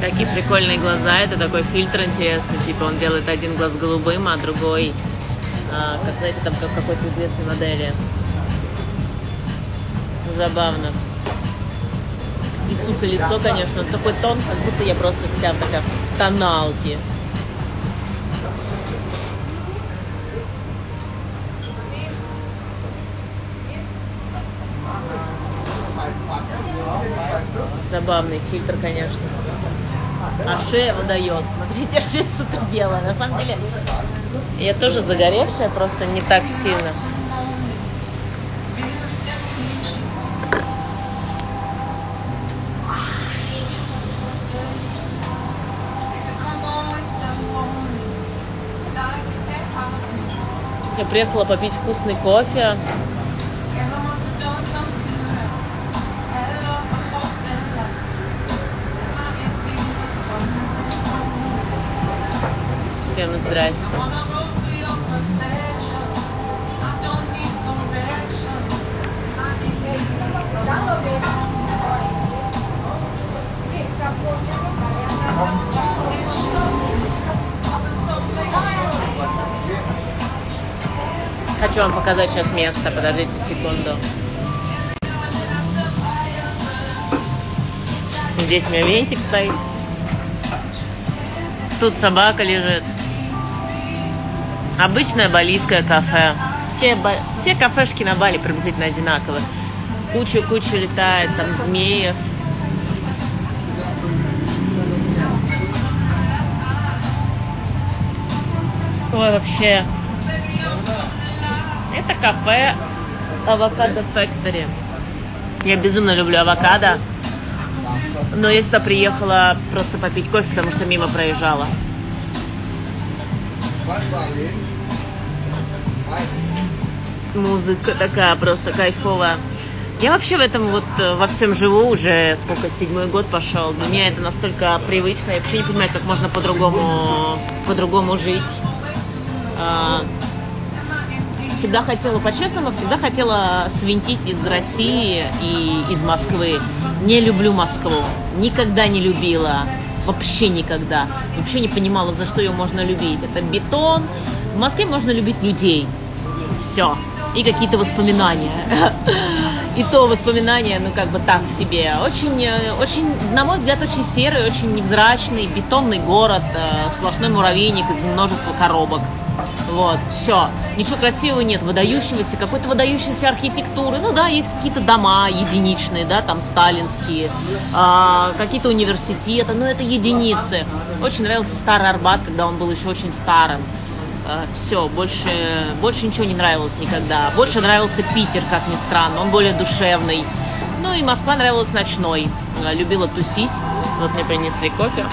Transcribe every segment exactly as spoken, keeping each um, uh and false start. Такие прикольные глаза, это такой фильтр интересный, типа он делает один глаз голубым, а другой, а, как знаете, там как какой-то известной модели. Забавно. И, сука, лицо, конечно, такой тон, как будто я просто вся такая в тоналке. Забавный фильтр, конечно. А шея выдает. Смотрите, шея, сука, белая. На самом деле, я тоже загоревшая, просто не так сильно. Я приехала попить вкусный кофе. Всем здрасте. Хочу вам показать сейчас место, подождите секунду. Здесь у меня винтик стоит. Тут собака лежит. Обычное балийское кафе. Все, ба... Все кафешки на Бали приблизительно одинаковые. Куча-куча летает, там змеев. Ой, вообще. Это кафе Avocado Factory. Я безумно люблю авокадо. Но я сюда приехала просто попить кофе, потому что мимо проезжала. Музыка такая просто кайфовая. Я вообще в этом вот во всем живу уже сколько, седьмой год пошел. Для меня это настолько привычно. Я вообще не понимаю, как можно по-другому по-другому жить. Всегда хотела по-честному, всегда хотела свинтить из России и из Москвы. Не люблю Москву, никогда не любила, вообще никогда. Вообще не понимала, за что ее можно любить. Это бетон. В Москве можно любить людей. Все. И какие-то воспоминания. И то воспоминания, ну как бы так себе. Очень, очень, на мой взгляд, очень серый, очень невзрачный, бетонный город, сплошной муравейник из множества коробок. Вот, все. Ничего красивого нет, выдающегося, какой-то выдающейся архитектуры. Ну да, есть какие-то дома единичные, да, там сталинские, а, какие-то университеты, но это единицы. Очень нравился старый Арбат, когда он был еще очень старым. А, все, больше, больше ничего не нравилось никогда. Больше нравился Питер, как ни странно, он более душевный. Ну и Москва нравилась ночной. Любила тусить. Вот мне принесли кофе.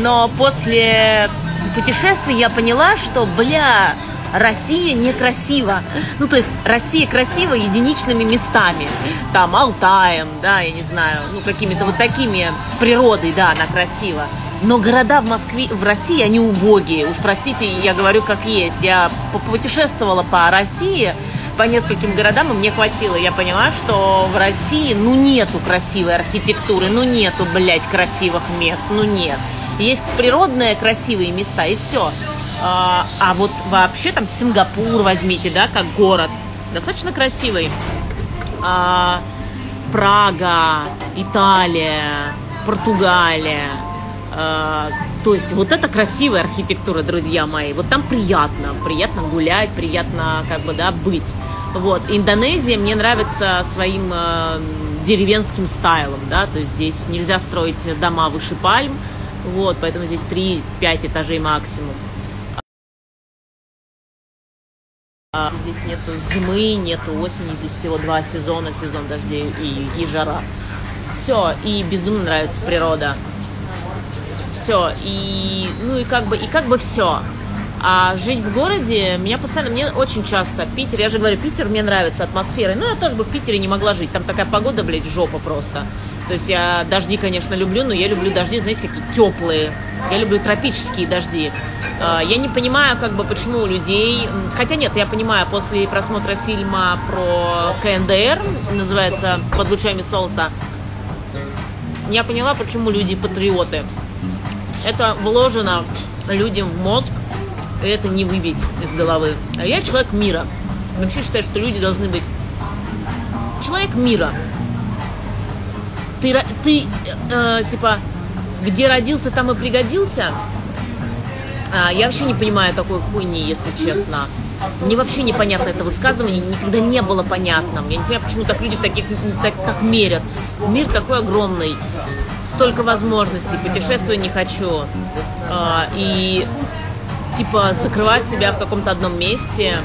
Но после... путешествий я поняла, что, бля, Россия некрасива. Ну, то есть, Россия красива единичными местами. Там, Алтаем, да, я не знаю, ну, какими-то вот такими природой, да, она красива. Но города в Москве, в России, они убогие. Уж простите, я говорю как есть. Я путешествовала по России, по нескольким городам, и мне хватило. Я поняла, что в России, ну, нету красивой архитектуры, ну, нету, блядь, красивых мест, ну, нет. Есть природные красивые места, и все. А, а вот вообще там Сингапур возьмите, да, как город. Достаточно красивый. А, Прага, Италия, Португалия. А, то есть вот это красивая архитектура, друзья мои. Вот там приятно. Приятно гулять, приятно как бы, да, быть. Вот. Индонезия мне нравится своим э, деревенским стайлом, да. То есть здесь нельзя строить дома выше пальм. Вот, поэтому здесь три-пять этажей максимум. А здесь нету зимы, нету осени, здесь всего два сезона, сезон дождей и, и жара. Все, и безумно нравится природа. Все, и ну и как бы и как бы все. А жить в городе, меня постоянно, мне очень часто, Питер, я же говорю, Питер мне нравится атмосферой, но я тоже бы в Питере не могла жить, там такая погода, блядь, жопа просто. То есть я дожди, конечно, люблю, но я люблю дожди, знаете, какие теплые, я люблю тропические дожди. Я не понимаю, как бы, почему у людей, хотя нет, я понимаю, после просмотра фильма про КНДР, называется «Под лучами солнца», Я поняла, почему люди патриоты. Это вложено людям в мозг, и это не выбить из головы. А я человек мира. Вообще считаю, что люди должны быть... Человек мира. Ты, ты э, типа, где родился, там и пригодился. А, я вообще не понимаю такой хуйни, если честно. Мне вообще непонятно это высказывание, никогда не было понятным. Я не понимаю, почему так люди таких, так, так мерят. Мир такой огромный, столько возможностей, путешествия не хочу. А, и типа закрывать себя в каком-то одном месте,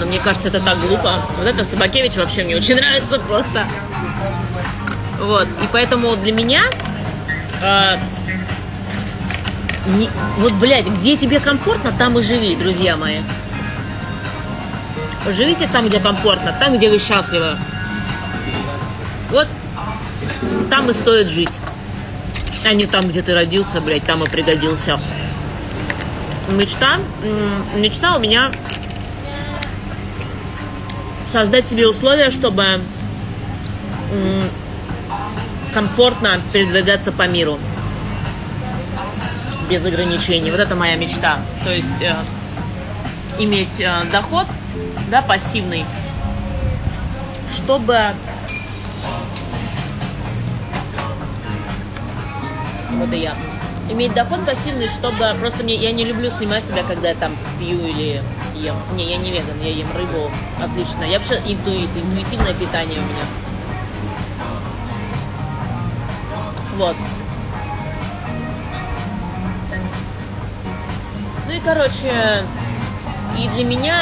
но мне кажется, это так глупо. Вот это Собакевич вообще мне очень нравится просто. Вот, и поэтому для меня... А, не, вот, блядь, где тебе комфортно, там и живи, друзья мои. Живите там, где комфортно, там, где вы счастливы. Вот там и стоит жить. А не там, где ты родился, блядь, там и пригодился. Мечта, мечта у меня создать себе условия, чтобы комфортно передвигаться по миру. Без ограничений. Вот это моя мечта. То есть э, иметь э, доход, да, пассивный, чтобы вот и я. Иметь доход пассивный, чтобы просто мне я не люблю снимать себя, когда я там пью или ем. Не, я не веган, я ем рыбу. Отлично. Я вообще интуит, интуитивное питание у меня. Вот. Ну и, короче, и для меня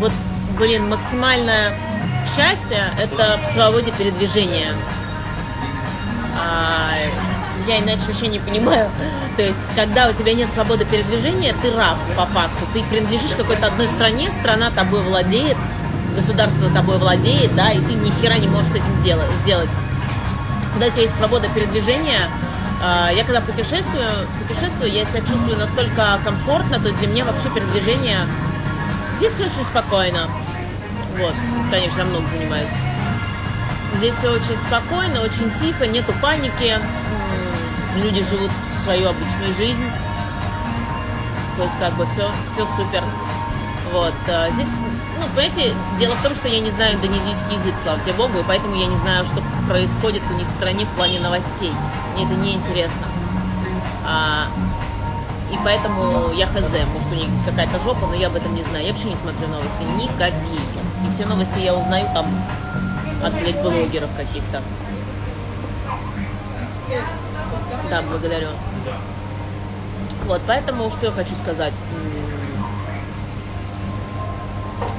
вот, блин, максимальное счастье – это в свободе передвижения. А, я иначе вообще не понимаю. То есть, когда у тебя нет свободы передвижения, ты раб по факту. Ты принадлежишь какой-то одной стране, страна тобой владеет, государство тобой владеет, да, и ты ни хера не можешь с этим делать, сделать. Когда у тебя есть свобода передвижения, я когда путешествую, путешествую, я себя чувствую настолько комфортно, то есть для меня вообще передвижение здесь очень спокойно. Вот, конечно, я много занимаюсь. Здесь все очень спокойно, очень тихо, нету паники. Люди живут свою обычную жизнь. То есть как бы все, все супер. Вот, здесь, ну, понимаете, дело в том, что я не знаю индонезийский язык, слава тебе богу, и поэтому я не знаю, что происходит у них в стране в плане новостей. Мне это неинтересно. А, и поэтому я хз, может, у них здесь какая-то жопа, но я об этом не знаю. Я вообще не смотрю новости никакие. И все новости я узнаю там от, блядь, блогеров каких-то. Да, благодарю. Вот, поэтому что я хочу сказать...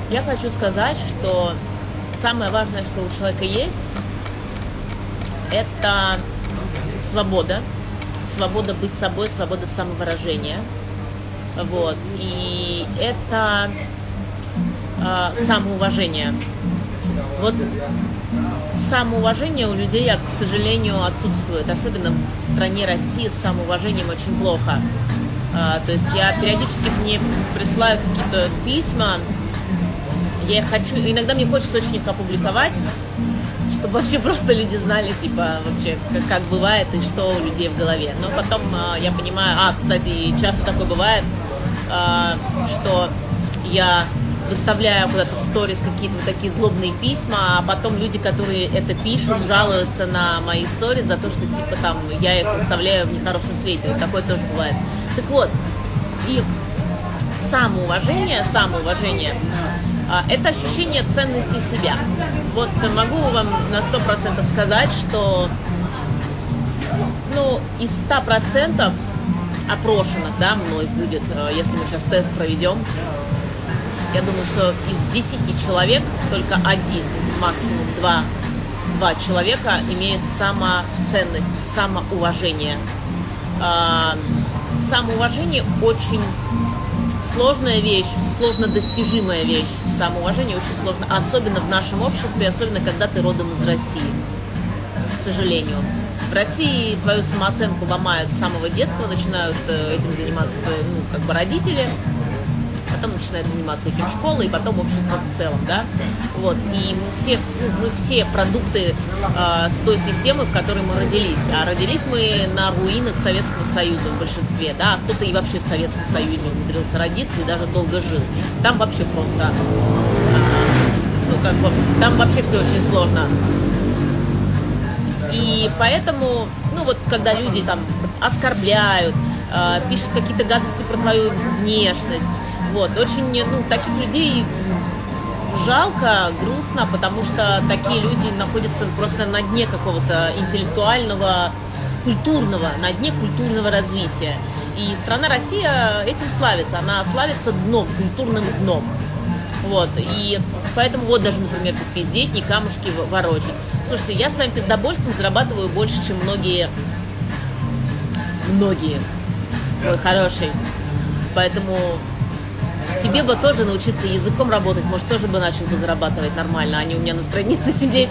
Я хочу сказать, что самое важное, что у человека есть, это свобода, свобода быть собой, свобода самовыражения, вот, и это э, самоуважение. Вот самоуважение у людей, к сожалению, отсутствует, особенно в стране России с самоуважением очень плохо. Э, то есть я периодически мне присылаю какие-то письма. Я хочу, иногда мне хочется очень их опубликовать, чтобы вообще просто люди знали, типа, вообще, как, как бывает и что у людей в голове. Но потом э, я понимаю, а, кстати, часто такое бывает, э, что я выставляю куда-то в сторис какие-то такие злобные письма, а потом люди, которые это пишут, жалуются на мои сторис за то, что, типа, там, я их выставляю в нехорошем свете. Вот такое тоже бывает. Так вот, и самоуважение, самоуважение... Это ощущение ценности себя. Вот могу вам на сто процентов сказать, что ну, из ста процентов опрошенных, да, мной будет, если мы сейчас тест проведем, я думаю, что из десяти человек только один, максимум два, два человека имеют самоценность, самоуважение. Самоуважение очень... Сложная вещь, сложно достижимая вещь. Самоуважение очень сложно, особенно в нашем обществе, особенно когда ты родом из России, к сожалению. В России твою самооценку ломают с самого детства, начинают этим заниматься твои, ну, как бы родители, потом начинает заниматься этим школа, и потом общество в целом, да, вот, и мы все, мы все продукты э, с той системы, в которой мы родились, а родились мы на руинах Советского Союза в большинстве, да, кто-то и вообще в Советском Союзе умудрился родиться и даже долго жил, там вообще просто, э, ну, как бы, там вообще все очень сложно. И поэтому, ну вот, когда люди там оскорбляют, э, пишут какие-то гадости про твою внешность, вот, очень, ну, таких людей жалко, грустно, потому что такие люди находятся просто на дне какого-то интеллектуального, культурного, на дне культурного развития. И страна Россия этим славится, она славится дном, культурным дном. Вот, и поэтому вот даже, например, тут пиздеть, не камушки ворочать. Слушайте, я своим пиздобольством зарабатываю больше, чем многие, многие, ой, хороший. Поэтому тебе бы тоже научиться языком работать, может, тоже бы начал бы зарабатывать нормально, а не у меня на странице сидеть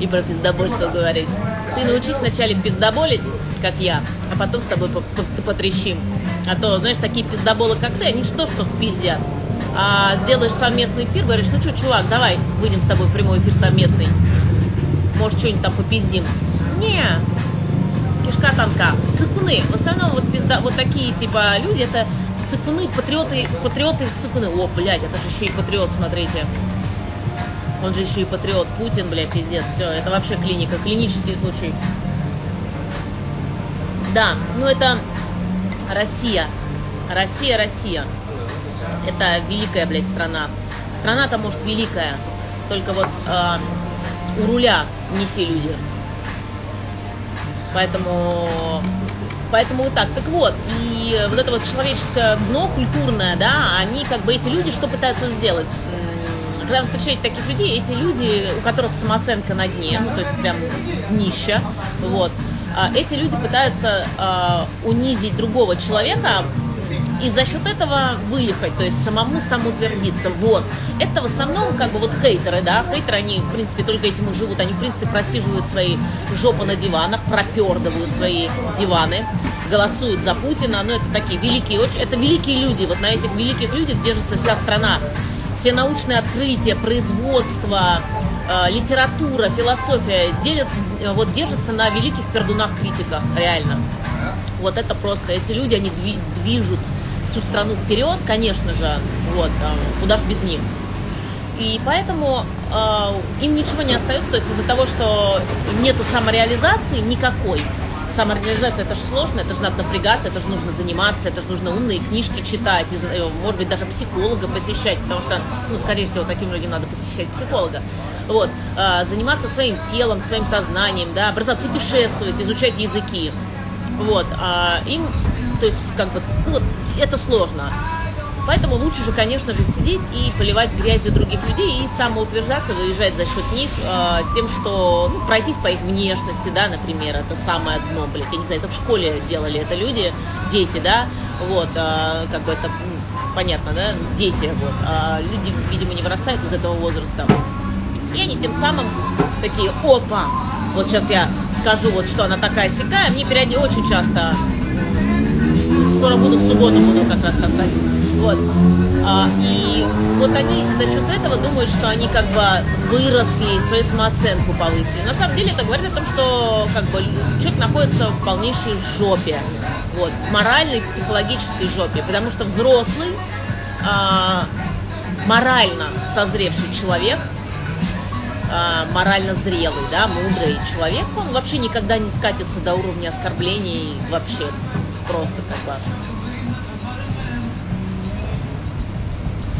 и про пиздобольство говорить. Ты научись вначале пиздоболить, как я, а потом с тобой потрещим. А то, знаешь, такие пиздоболы, как ты, они что что пиздят. А сделаешь совместный эфир, говоришь, ну что, чувак, давай выйдем с тобой в прямой эфир совместный. Может, что-нибудь там попиздим. Не, кишка тонка. Ссыкуны. В основном вот, пизда, вот такие типа люди, это ссыкуны, патриоты, патриоты ссыкуны. О, блядь, это же еще и патриот, смотрите. Он же еще и патриот. Путин, блядь, пиздец. Все, это вообще клиника, клинический случай. Да, ну это Россия. Россия, Россия. Это великая, блядь, страна. Страна-то, может, великая, только вот э, у руля не те люди. Поэтому, поэтому вот так. Так вот, и вот это вот человеческое дно культурное, да, они как бы, эти люди что пытаются сделать? Когда вы встречаете таких людей, эти люди, у которых самооценка на дне, ну, то есть прям днище, вот, эти люди пытаются э, унизить другого человека, и за счет этого выехать, то есть самому самоутвердиться, вот. Это в основном как бы вот хейтеры, да, хейтеры, они в принципе только этим и живут, они в принципе просиживают свои жопы на диванах, пропердывают свои диваны, голосуют за Путина, но это такие великие, это великие люди, вот на этих великих людях держится вся страна. Все научные открытия, производство, литература, философия делят, вот держатся на великих пердунах-критиках, реально. Вот это просто, эти люди, они движут всю страну вперед, конечно же, вот, куда же без них. И поэтому э, им ничего не остается, то есть из-за того, что нету самореализации никакой. Самореализация, это же сложно, это же надо напрягаться, это же нужно заниматься, это же нужно умные книжки читать, может быть, даже психолога посещать, потому что, ну, скорее всего, таким людям надо посещать психолога. Вот, э, заниматься своим телом, своим сознанием, да, образоваться, путешествовать, изучать языки. Вот, а им, то есть, как бы, ну, это сложно. Поэтому лучше же, конечно же, сидеть и поливать грязью других людей и самоутверждаться, выезжать за счет них а, тем, что, ну, пройтись по их внешности, да, например, это самое дно, блядь, я не знаю, это в школе делали это люди, дети, да, вот, а, как бы это, ну, понятно, да, дети, вот, а люди, видимо, не вырастают из этого возраста. И они тем самым такие, опа, вот сейчас я скажу, вот что она такая-сякая, мне периодически очень часто, скоро буду, в субботу буду как раз сосать, вот, а, и вот они за счет этого думают, что они как бы выросли, свою самооценку повысили, на самом деле это говорит о том, что как бы человек находится в полнейшей жопе, вот, моральной, психологической жопе, потому что взрослый, а, морально созревший человек, морально зрелый, да, мудрый человек, он вообще никогда не скатится до уровня оскорблений, вообще просто как бы.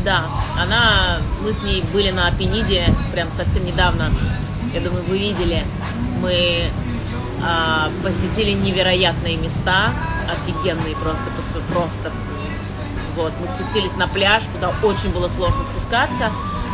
Да, она, мы с ней были на Апениде прям совсем недавно, я думаю, вы видели, мы а, посетили невероятные места, офигенные просто, просто, вот, мы спустились на пляж, куда очень было сложно спускаться.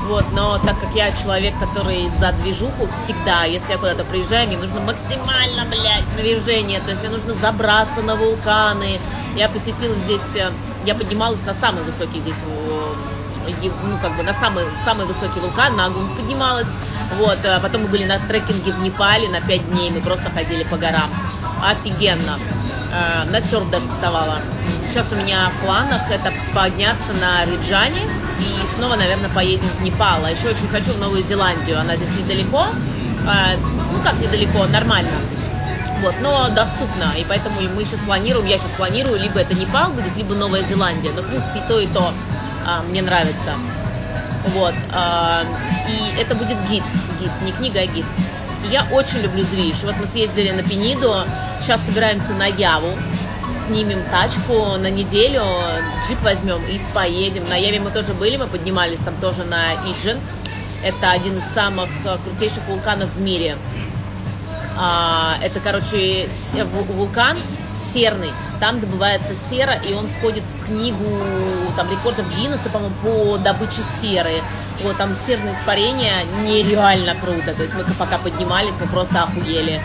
Вот, но так как я человек, который за движуху всегда, если я куда-то приезжаю, мне нужно максимально, блядь, движение, то есть мне нужно забраться на вулканы. Я посетила здесь, я поднималась на самый высокий здесь, ну, как бы на самый, самый высокий вулкан, на Агун поднималась, вот, потом мы были на трекинге в Непале на пять дней, мы просто ходили по горам, офигенно, на серф даже вставала. Сейчас у меня в планах это подняться на Риджане и снова, наверное, поедем в Непал. А еще очень хочу в Новую Зеландию. Она здесь недалеко. Ну, как недалеко, нормально. Вот, но доступно. И поэтому мы сейчас планируем, я сейчас планирую, либо это Непал будет, либо Новая Зеландия. Но, в принципе, и то, и то мне нравится. Вот. И это будет гид. Гид. Не книга, а гид. И я очень люблю движ. Вот мы съездили на Пиниду, сейчас собираемся на Яву. Снимем тачку на неделю, джип возьмем и поедем. На Яве мы тоже были, мы поднимались там тоже на Иджен. Это один из самых крутейших вулканов в мире. Это, короче, вулкан серный. Там добывается сера, и он входит в книгу там рекордов Гиннесса, по-моему, по добыче серы. Вот, там серное испарение нереально круто. То есть мы пока поднимались, мы просто охуели.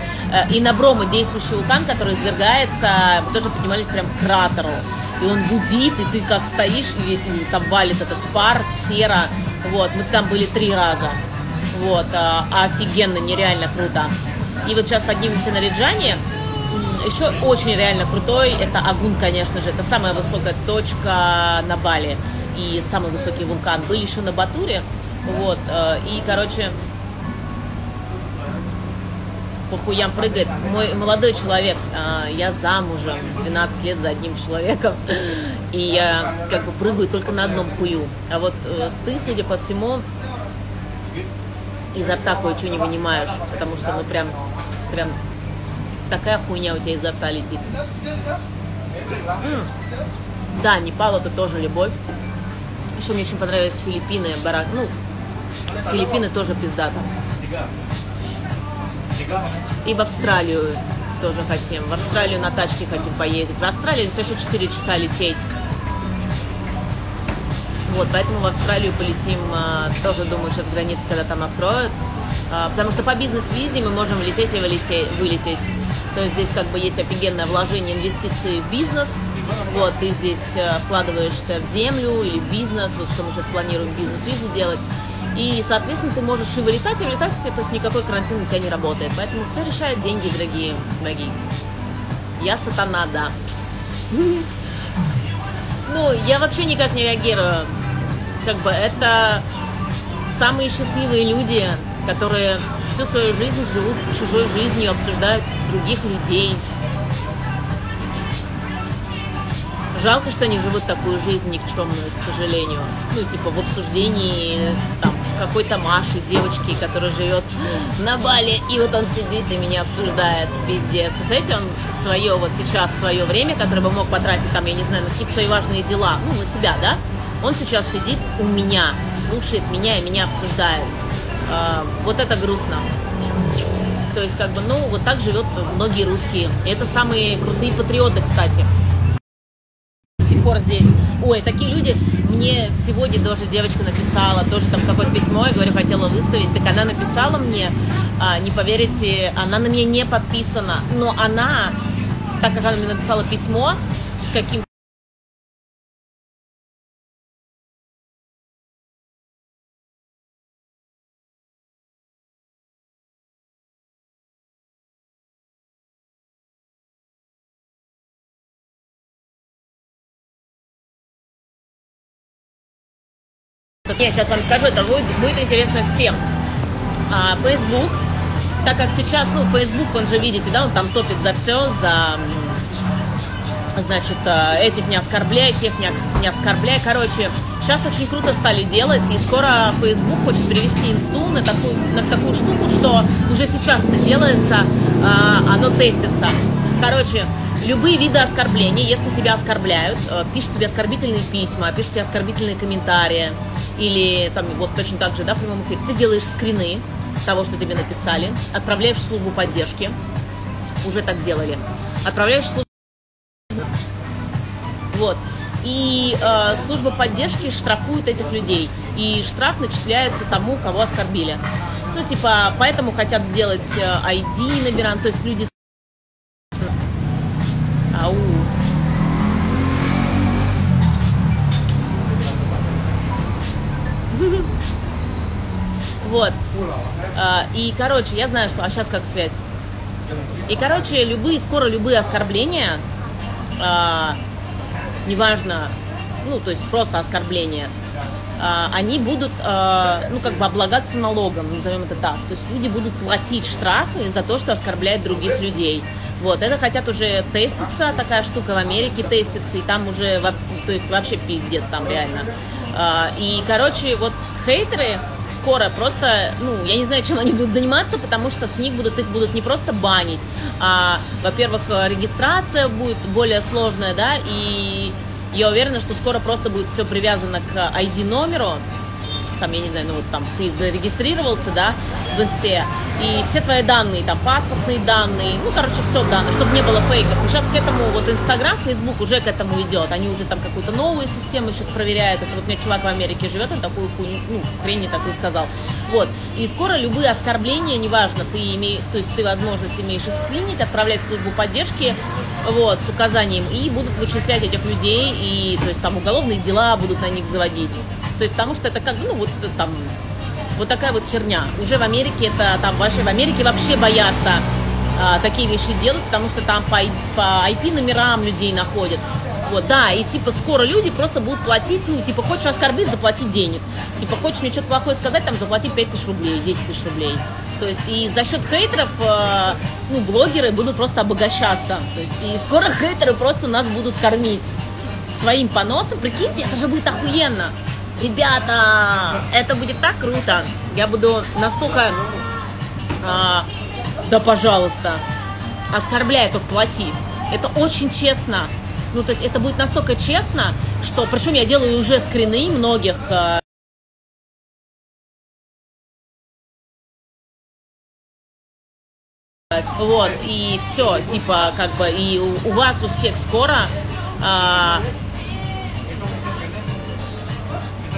И на Бромо действующий вулкан, который извергается, мы тоже поднимались прям к кратеру. И он гудит, и ты как стоишь, и там валит этот пар, сера. Вот, мы там были три раза. Вот, офигенно, нереально круто. И вот сейчас поднимемся на Риджане. Еще очень реально крутой, это Агун, конечно же. Это самая высокая точка на Бали. И самый высокий вулкан. Были еще на Батуре. Вот. И, короче, по хуям прыгает. Мой молодой человек. Я замужем. двенадцать лет за одним человеком. И я как бы прыгаю только на одном хую. А вот ты, судя по всему, изо рта кое-что не вынимаешь. Потому что, ну, прям, прям такая хуйня у тебя изо рта летит. М-м. Да, Непал — это тоже любовь. Еще мне очень понравились Филиппины, барак. Ну, Филиппины тоже пиздато. И в Австралию тоже хотим. В Австралию на тачке хотим поездить. В Австралии здесь еще четыре часа лететь. Вот, поэтому в Австралию полетим, тоже, думаю, сейчас границы, когда там откроют. Потому что по бизнес-визе мы можем лететь и вылететь. То есть здесь как бы есть офигенное вложение инвестиций в бизнес. Вот, ты здесь вкладываешься в землю или в бизнес, вот что мы сейчас планируем бизнес-визу делать. И, соответственно, ты можешь и вылетать, и вылетать, то есть никакой карантин у тебя не работает. Поэтому все решают деньги, дорогие ноги. Я сатана, да. Ну, я вообще никак не реагирую. Как бы это самые счастливые люди, которые всю свою жизнь живут чужой жизнью, обсуждают других людей. Жалко, что они живут такую жизнь никчемную, к сожалению. Ну, типа, в обсуждении там какой-то Маши, девочки, которая живет на Бали, и вот он сидит и меня обсуждает, пиздец. Представляете, он свое, вот сейчас свое время, которое бы мог потратить, там, я не знаю, на какие-то свои важные дела, ну, на себя, да? Он сейчас сидит у меня, слушает меня и меня обсуждает. Вот это грустно. То есть, как бы, ну, вот так живет многие русские. И это самые крутые патриоты, кстати. До сих пор здесь. Ой, такие люди. Мне сегодня тоже девочка написала, тоже там какое-то письмо, я говорю, хотела выставить. Так она написала мне, не поверите, она на меня не подписана. Но она, так как она мне написала письмо с каким-то... Я сейчас вам скажу, это будет, будет интересно всем. А, Facebook, так как сейчас, ну, Facebook, он же, видите, да, он там топит за все, за, значит, этих не оскорбляй, тех не оскорбляй. Короче, сейчас очень круто стали делать, и скоро Facebook хочет перевести инсту на такую, на такую штуку, что уже сейчас это делается, оно тестится. Короче, любые виды оскорблений, если тебя оскорбляют, пишут тебе оскорбительные письма, пишут тебе оскорбительные комментарии, или там вот точно так же, да, в прямом эфире, ты делаешь скрины того, что тебе написали, отправляешь в службу поддержки, уже так делали, отправляешь в службу поддержки, вот, и э, служба поддержки штрафует этих людей, и штраф начисляется тому, кого оскорбили, ну, типа, поэтому хотят сделать ай ди набиран, то есть люди... Ау. Вот. И, короче, я знаю, что... А сейчас как связь? И, короче, любые, скоро любые оскорбления неважно, ну, то есть просто оскорбление, они будут, ну, как бы облагаться налогом, назовем это так. То есть люди будут платить штрафы за то, что оскорбляют других людей. Вот, это хотят уже теститься, такая штука в Америке тестится, и там уже, то есть вообще пиздец там реально. И, короче, вот хейтеры скоро просто, ну, я не знаю, чем они будут заниматься, потому что с них будут, их будут не просто банить, а, во-первых, регистрация будет более сложная, да, и я уверена, что скоро просто будет все привязано к ай ди номеру, там, я не знаю, ну, вот там, ты зарегистрировался, да, в инсте, и все твои данные, там, паспортные данные, ну, короче, все данные, чтобы не было фейков. И сейчас к этому, вот, Инстаграм, Фейсбук уже к этому идет, они уже там какую-то новую систему сейчас проверяют. Это вот у меня чувак в Америке живет, он такую, ну, хрень не такую сказал, вот. И скоро любые оскорбления, неважно, ты имеешь, то есть ты возможность имеешь их скринить, отправлять в службу поддержки, вот, с указанием, и будут вычислять этих людей, и, то есть, там, уголовные дела будут на них заводить. То есть, потому что это как, ну, вот там, вот такая вот херня. Уже в Америке это, там, вообще, в Америке вообще боятся а, такие вещи делать, потому что там по, по ай пи номерам людей находят. Вот, да, и, типа, скоро люди просто будут платить, ну, типа, хочешь оскорбить, заплати денег. Типа, хочешь мне что-то плохое сказать, там, заплати пять тысяч рублей, десять тысяч рублей. То есть, и за счет хейтеров, а, ну, блогеры будут просто обогащаться. То есть, и скоро хейтеры просто нас будут кормить своим поносом. Прикиньте, это же будет охуенно. Ребята, это будет так круто. Я буду настолько... А, да, пожалуйста. Оскорбляй, только плати. Это очень честно. Ну, то есть это будет настолько честно, что... Причем я делаю уже скрины многих... А, вот, и все. Типа, как бы, и у, у вас, у всех скоро... А,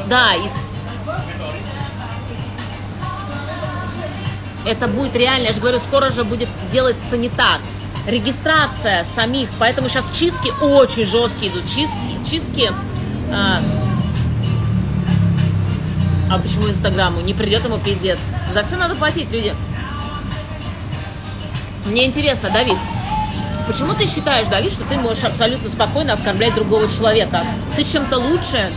да, и... это будет реально, я же говорю, скоро же будет делаться не так. Регистрация самих, поэтому сейчас чистки очень жесткие идут, чистки, чистки. А, а почему Инстаграму? Не придет ему пиздец. За все надо платить, люди. Мне интересно, Давид, почему ты считаешь, Давид, что ты можешь абсолютно спокойно оскорблять другого человека? Ты чем-то лучше?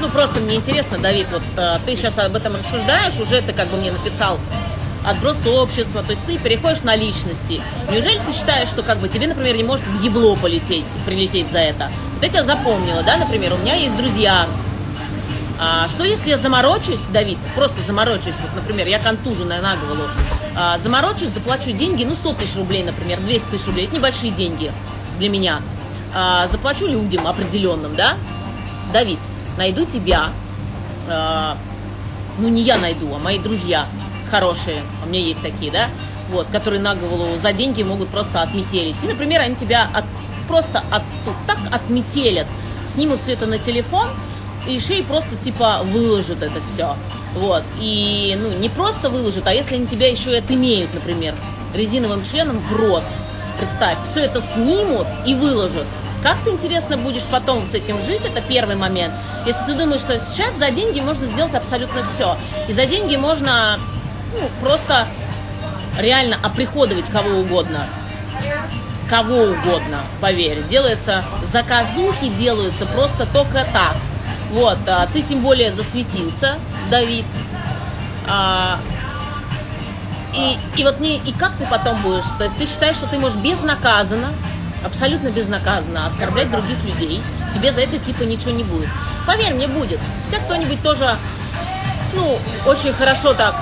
Ну, просто мне интересно, Давид, вот а, ты сейчас об этом рассуждаешь, уже ты как бы мне написал отброс общества, то есть ты переходишь на личности. Неужели ты считаешь, что как бы тебе, например, не может в ебло полететь, прилететь за это? Вот я тебя запомнила, да, например, у меня есть друзья. А, что если я заморочусь, Давид, просто заморочусь, вот, например, я контужу на наголову, а, заморочусь, заплачу деньги, ну, сто тысяч рублей, например, двести тысяч рублей, это небольшие деньги для меня. А, заплачу людям определенным, да, Давид. Найду тебя, э, ну не я найду, а мои друзья хорошие, у меня есть такие, да, вот, которые на голову за деньги могут просто отметелить. И, например, они тебя от, просто от, вот так отметелят, снимут все это на телефон и еще и просто типа выложат это все. Вот, и ну не просто выложат, а если они тебя еще и отымеют, например, резиновым членом в рот, представь, все это снимут и выложат. Как ты, интересно, будешь потом с этим жить, это первый момент. Если ты думаешь, что сейчас за деньги можно сделать абсолютно все. И за деньги можно, ну, просто реально оприходовать кого угодно. Кого угодно, поверь. Делаются заказухи, делаются просто только так. Вот, а ты тем более засветился, Давид. А, и, и вот не, и как ты потом будешь? То есть ты считаешь, что ты можешь безнаказанно, абсолютно безнаказанно оскорблять других людей, тебе за это типа ничего не будет. Поверь мне, будет. Хотя кто-нибудь тоже, ну, очень хорошо так.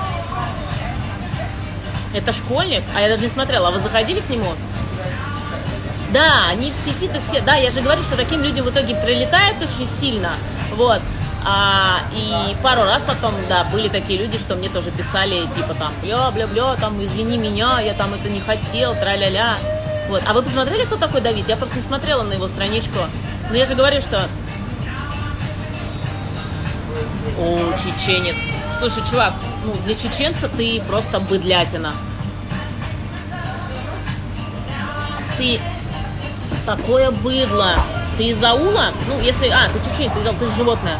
Это школьник? А я даже не смотрела. А вы заходили к нему? Да, они в сети-то все. Да, я же говорю, что таким людям в итоге прилетает очень сильно. Вот. А, и пару раз потом, да, были такие люди, что мне тоже писали, типа там, бля-бля-бля, там, извини меня, я там это не хотел, тра-ля-ля. Вот. А вы посмотрели, кто такой Давид? Я просто не смотрела на его страничку. Но я же говорю, что... О, чеченец. Слушай, чувак, ну для чеченца ты просто быдлятина. Ты такое быдло. Ты из аула? Ну, если... А, ты чеченец, ты из аула, ты животное.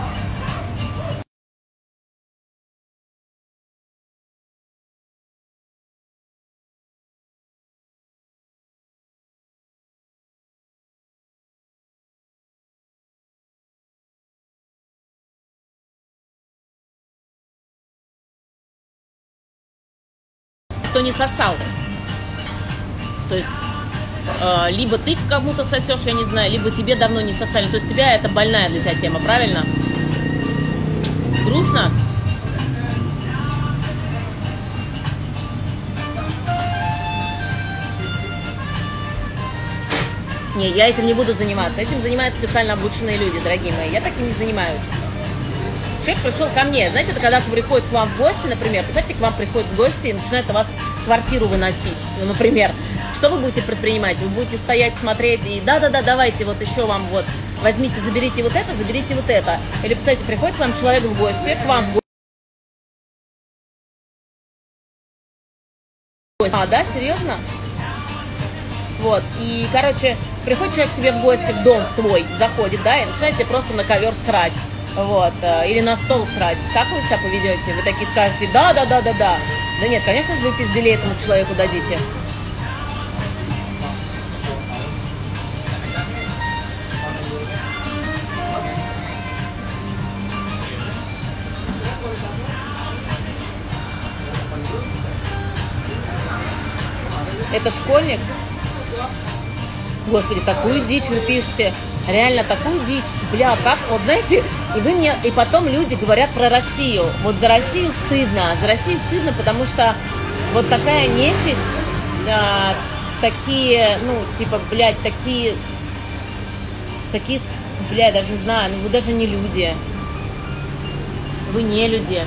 никто не сосал. То есть, э, либо ты кому-то сосешь, я не знаю, либо тебе давно не сосали. То есть, тебя это больная для тебя тема, правильно? Грустно? Не, я этим не буду заниматься. Этим занимаются специально обученные люди, дорогие мои. Я так и не занимаюсь. Человек пришел ко мне. Знаете, это когда приходит к вам в гости, например. Представьте, к вам приходят в гости и начинают у вас квартиру выносить, ну, например. Что вы будете предпринимать? Вы будете стоять, смотреть и да-да-да, давайте вот еще вам вот. Возьмите, заберите вот это, заберите вот это. Или, представьте, приходит к вам человек в гости, к вам в гости. А, да? Серьезно? Вот. И, короче... Приходит человек к тебе в гости, в дом твой, заходит, да, и начинает тебе просто на ковер срать, вот, или на стол срать. Как вы себя поведете? Вы такие скажете, да-да-да-да-да. Да нет, конечно же, вы пизделей этому человеку дадите. Это школьник? Господи, такую дичь вы пишете, реально такую дичь, бля, как, вот знаете, и вы мне, и потом люди говорят про Россию, вот за Россию стыдно, за Россию стыдно, потому что вот такая нечисть, а, такие, ну, типа, блядь, такие, такие, блядь, даже не знаю, ну, вы даже не люди, вы не люди,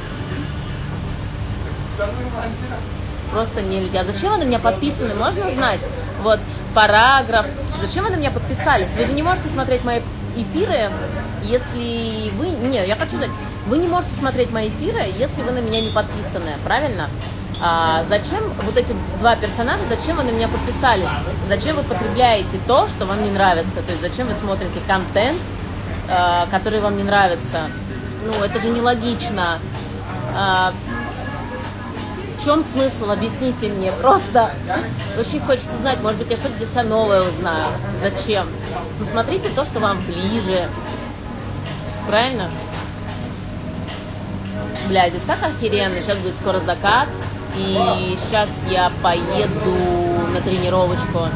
просто не люди, а зачем вы на меня подписаны, можно знать, вот, параграф. Зачем вы на меня подписались? Вы же не можете смотреть мои эфиры, если вы... Не, я хочу знать. Вы не можете смотреть мои эфиры, если вы на меня не подписаны, правильно? А зачем вот эти два персонажа, зачем вы на меня подписались? Зачем вы потребляете то, что вам не нравится? То есть зачем вы смотрите контент, который вам не нравится? Ну, это же нелогично. В чем смысл? Объясните мне. Просто очень хочется знать. Может быть, я что-то для себя новое узнаю. Зачем? Ну, смотрите то, что вам ближе. Правильно? Бля, здесь так охеренно. Сейчас будет скоро закат. И сейчас я поеду на тренировочку.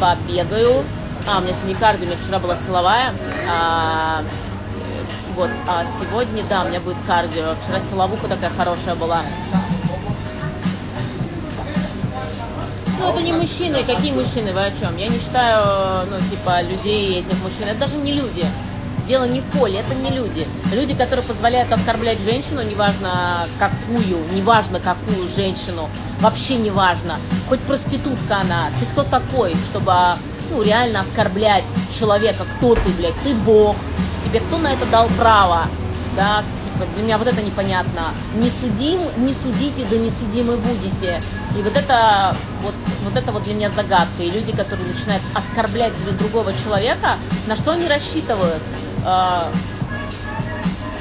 Побегаю. А, у меня сегодня кардио. У меня вчера была силовая. А, вот. А сегодня, да, у меня будет кардио. Вчера силовуха такая хорошая была. Ну, это не мужчины. Какие мужчины? Вы о чем? Я не считаю, ну, типа, людей этих мужчин. Это даже не люди. Дело не в поле, это не люди. Люди, которые позволяют оскорблять женщину, неважно какую, неважно какую женщину, вообще неважно. Хоть проститутка она, ты кто такой, чтобы, ну, реально оскорблять человека? Кто ты, блядь? Ты бог. Тебе кто на это дал право? Да, типа, для меня вот это непонятно. Не судим, не судите, да не судимы будете. И вот это вот, вот это вот для меня загадка. И люди, которые начинают оскорблять другого человека, на что они рассчитывают? А,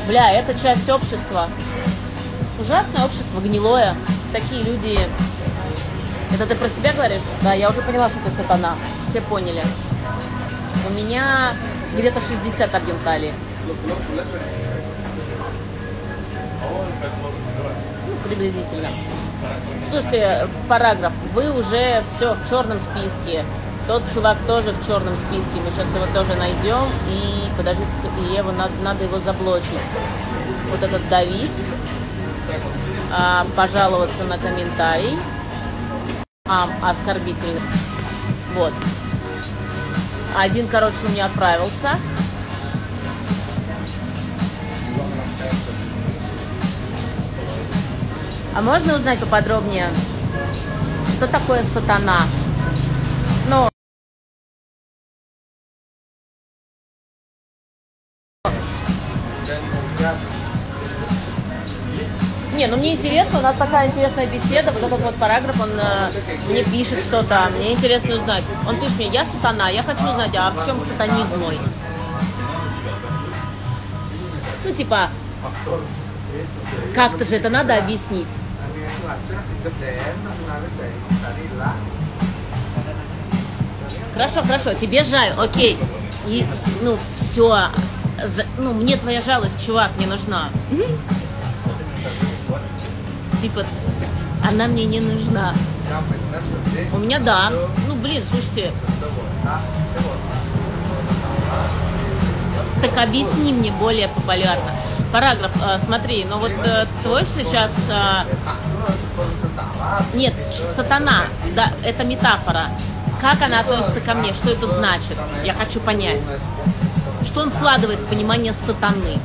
бля, это часть общества. Ужасное общество, гнилое. Такие люди... Это ты про себя говоришь? Да, я уже поняла, что ты сатана. Все поняли. У меня где-то шестьдесят объем талии. Ну, приблизительно. Слушайте, параграф. Вы уже все в черном списке. Тот чувак тоже в черном списке. Мы сейчас его тоже найдем. И подождите, его, надо, надо его заблочить. Вот этот Давид. А, пожаловаться на комментарий. А, оскорбительный. Вот. Один, короче, у меня отправился. А можно узнать поподробнее, что такое сатана? Ну, не, ну мне интересно, у нас такая интересная беседа, вот этот вот параграф, он э, мне пишет что-то, мне интересно узнать. Он пишет мне, я сатана, я хочу узнать, а в чем сатанизм мой? Ну, типа... Как-то же это надо объяснить. Хорошо, хорошо, тебе жаль, окей. И, ну, все. Ну, мне твоя жалость, чувак, не нужна. Типа, Она мне не нужна. У меня да. Ну, блин, слушайте. Так объясни мне более популярно. Параграф, э, смотри, но вот э, твой сейчас... Э, нет, сатана, да, это метафора. Как она относится ко мне? Что это значит? Я хочу понять. Что он вкладывает в понимание сатаны?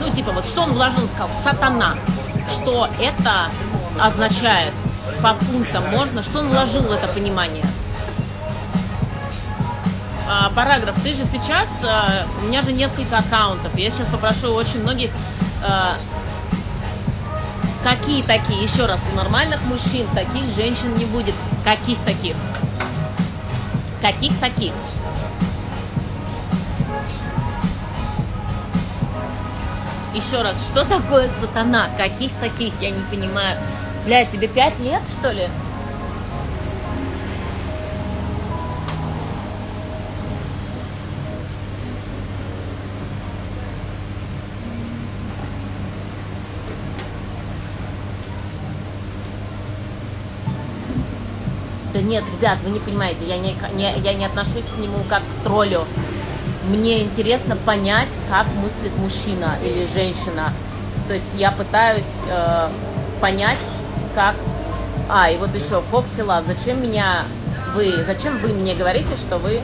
Ну, типа, вот что он вложил, он сказал, сатана. Что это означает? По пунктам можно? Что он вложил в это понимание? А, параграф, ты же сейчас, а, у меня же несколько аккаунтов. Я сейчас попрошу очень многих, а, какие такие, еще раз, нормальных мужчин, таких женщин не будет. Каких таких? Каких таких? Еще раз, что такое сатана? Каких таких? Я не понимаю. Бля, тебе пять лет, что ли? Да нет, ребят, вы не понимаете, я не, не, я не отношусь к нему как к троллю. Мне интересно понять, как мыслит мужчина или женщина. То есть я пытаюсь э, понять, как... А, и вот еще Фокси Лав, зачем меня вы... Зачем вы мне говорите, что вы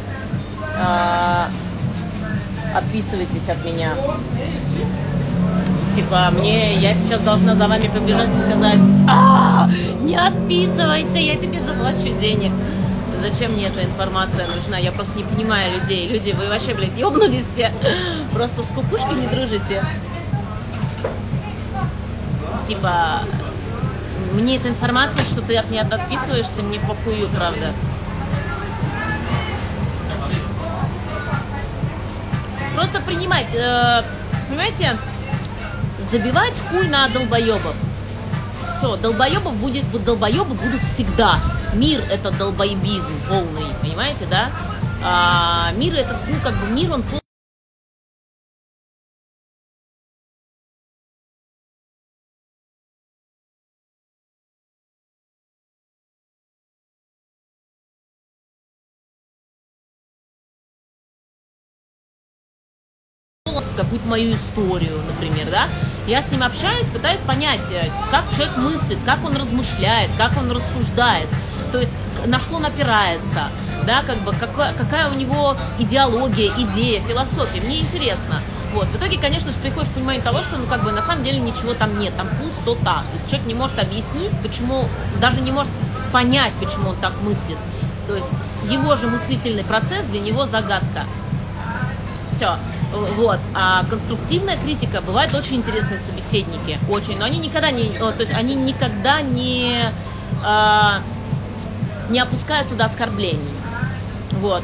э, отписываетесь от меня? Типа, мне... Я сейчас должна за вами побежать и сказать: «А, не отписывайся, я тебе заплачу денег». Зачем мне эта информация нужна? Я просто не понимаю людей. Люди, вы вообще, блядь, ёбнулись все. Просто с кукушки не дружите. Типа, мне эта информация, что ты от меня отписываешься, мне похую, правда. Просто принимать, э, понимаете, забивать хуй на долбоёбов. Все, долбоёбов будет, долбоёбы будут всегда. Мир – это долбоебизм полный, понимаете, да? А, мир – это, ну, как бы, мир, он полный. Какую-то мою историю, например, да? Я с ним общаюсь, пытаюсь понять, как человек мыслит, как он размышляет, как он рассуждает. То есть на что он опирается, да, как бы, какая, какая у него идеология, идея, философия, мне интересно. Вот. В итоге, конечно же, приходишь к пониманию того, что, ну, как бы, на самом деле ничего там нет, там пустота. То есть человек не может объяснить, почему, даже не может понять, почему он так мыслит. То есть его же мыслительный процесс для него загадка. Все. Вот. А конструктивная критика, бывает очень интересные собеседники, очень, но они никогда не, то есть они никогда не... А, не опускают сюда оскорблений. Вот.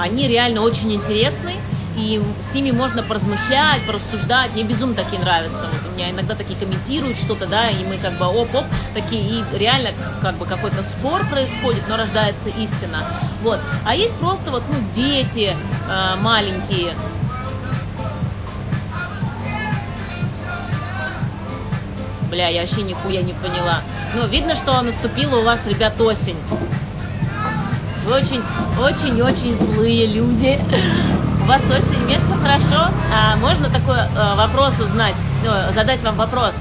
Они реально очень интересны, и с ними можно поразмышлять, порассуждать. Мне безумно такие нравятся. Вот у меня иногда такие комментируют что-то, да, и мы как бы оп-оп, такие, и реально как бы какой-то спор происходит, но рождается истина. Вот. А есть просто вот, ну, дети маленькие. Бля, я вообще нихуя не поняла. Ну, видно, что наступила у вас, ребят, осень. Вы очень-очень-очень злые люди. У вас осень, мне все хорошо. А можно такой э, вопрос узнать, э, задать вам вопрос.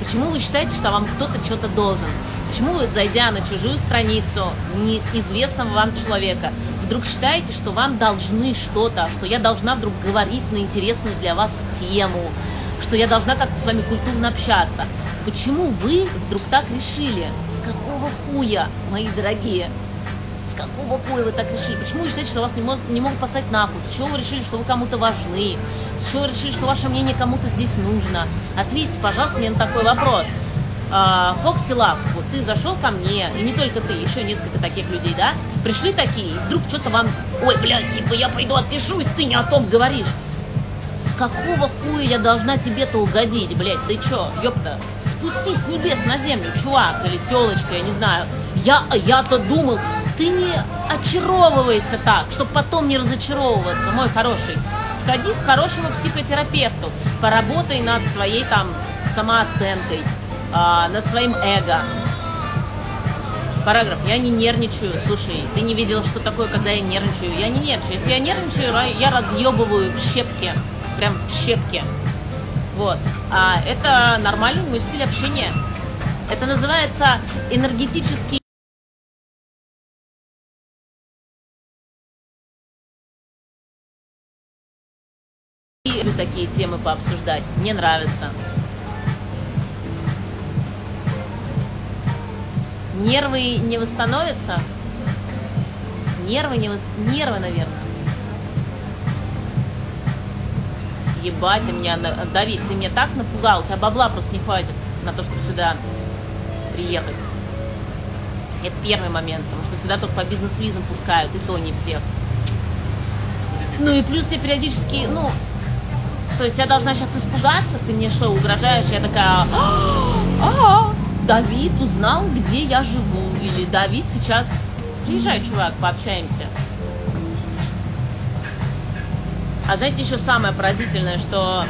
Почему вы считаете, что вам кто-то что-то должен? Почему вы, зайдя на чужую страницу неизвестного вам человека, вдруг считаете, что вам должны что-то, что я должна вдруг говорить на интересную для вас тему, что я должна как-то с вами культурно общаться? Почему вы вдруг так решили? С какого хуя, мои дорогие? С какого хуя вы так решили? Почему вы считаете, что вас не, мож, не могут послать нахуй? С чего вы решили, что вы кому-то важны? С чего вы решили, что ваше мнение кому-то здесь нужно? Ответьте, пожалуйста, мне на такой вопрос. Фокси Лав, вот ты зашел ко мне, и не только ты, еще несколько таких людей, да? Пришли такие, и вдруг что-то вам... Ой, блядь, типа, я пойду отпишусь, ты не о том говоришь. С какого хуя я должна тебе-то угодить, блядь? Ты чё, ёпта? Спустись с небес на землю, чувак, или тёлочка, я не знаю. Я, я-то думал, ты не очаровывайся так, чтобы потом не разочаровываться, мой хороший. Сходи к хорошему психотерапевту, поработай над своей там самооценкой. а, над своим эго. Параграф. Я не нервничаю. Слушай, ты не видел, что такое, когда я нервничаю? Я не нервничаю. Если я нервничаю, я разъебываю в щепке. Прям в щепке. Вот. А это нормальный мой стиль общения. Это называется энергетический... такие темы пообсуждать. Мне нравится. Нервы не восстановятся? Нервы не вос... Нервы, наверное. Ебать, ты меня... Давид, ты меня так напугал. У тебя бабла просто не хватит на то, чтобы сюда приехать. Это первый момент. Потому что сюда только по бизнес-визам пускают. И то не всех. Ну и плюс я периодически... ну То есть я должна сейчас испугаться, ты мне что, угрожаешь? Я такая, а-а-а, Давид узнал, где я живу. Или Давид сейчас, приезжай, чувак, пообщаемся. А знаете, еще самое поразительное, что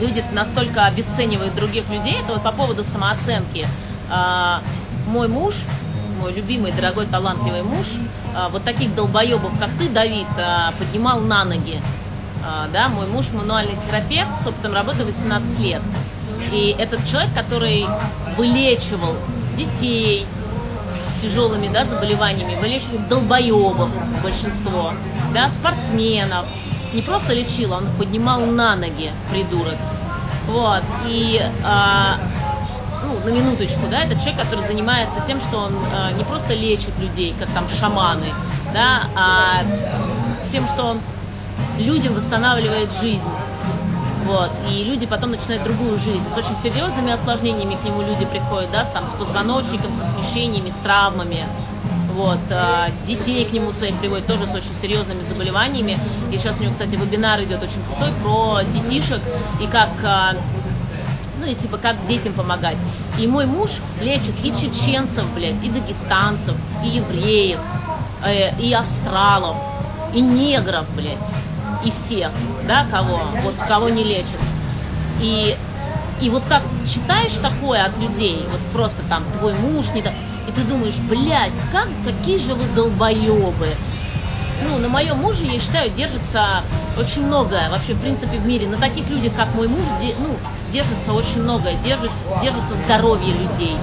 люди настолько обесценивают других людей, это вот по поводу самооценки. Мой муж, мой любимый, дорогой, талантливый муж, вот таких долбоебов, как ты, Давид, поднимал на ноги. Да, мой муж мануальный терапевт, с опытом работы восемнадцать лет. И этот человек, который вылечивал детей с тяжелыми, да, заболеваниями, вылечивал долбоебов большинство, да, спортсменов. Не просто лечил, он их поднимал на ноги, придурок. Вот. И а, ну, на минуточку, да, это человек, который занимается тем, что он а, не просто лечит людей, как там шаманы, да, а тем, что он людям восстанавливает жизнь, вот, и люди потом начинают другую жизнь, с очень серьезными осложнениями к нему люди приходят, да, там, с позвоночником, со смещениями, с травмами, вот, детей к нему своих приводят тоже с очень серьезными заболеваниями, и сейчас у него, кстати, вебинар идет очень крутой про детишек и как, ну, и типа, как детям помогать, и мой муж лечит и чеченцев, блядь, и дагестанцев, и евреев, и австралов, и негров, блядь, и всех, да, кого, вот кого не лечат. И, и вот так читаешь такое от людей, вот просто там твой муж, не так, и ты думаешь, блядь, как, какие же вы долбоебы. Ну, на моем муже, я считаю, держится очень многое, вообще, в принципе, в мире. На таких людях, как мой муж, де, ну, держится очень многое, держит, держится здоровье людей.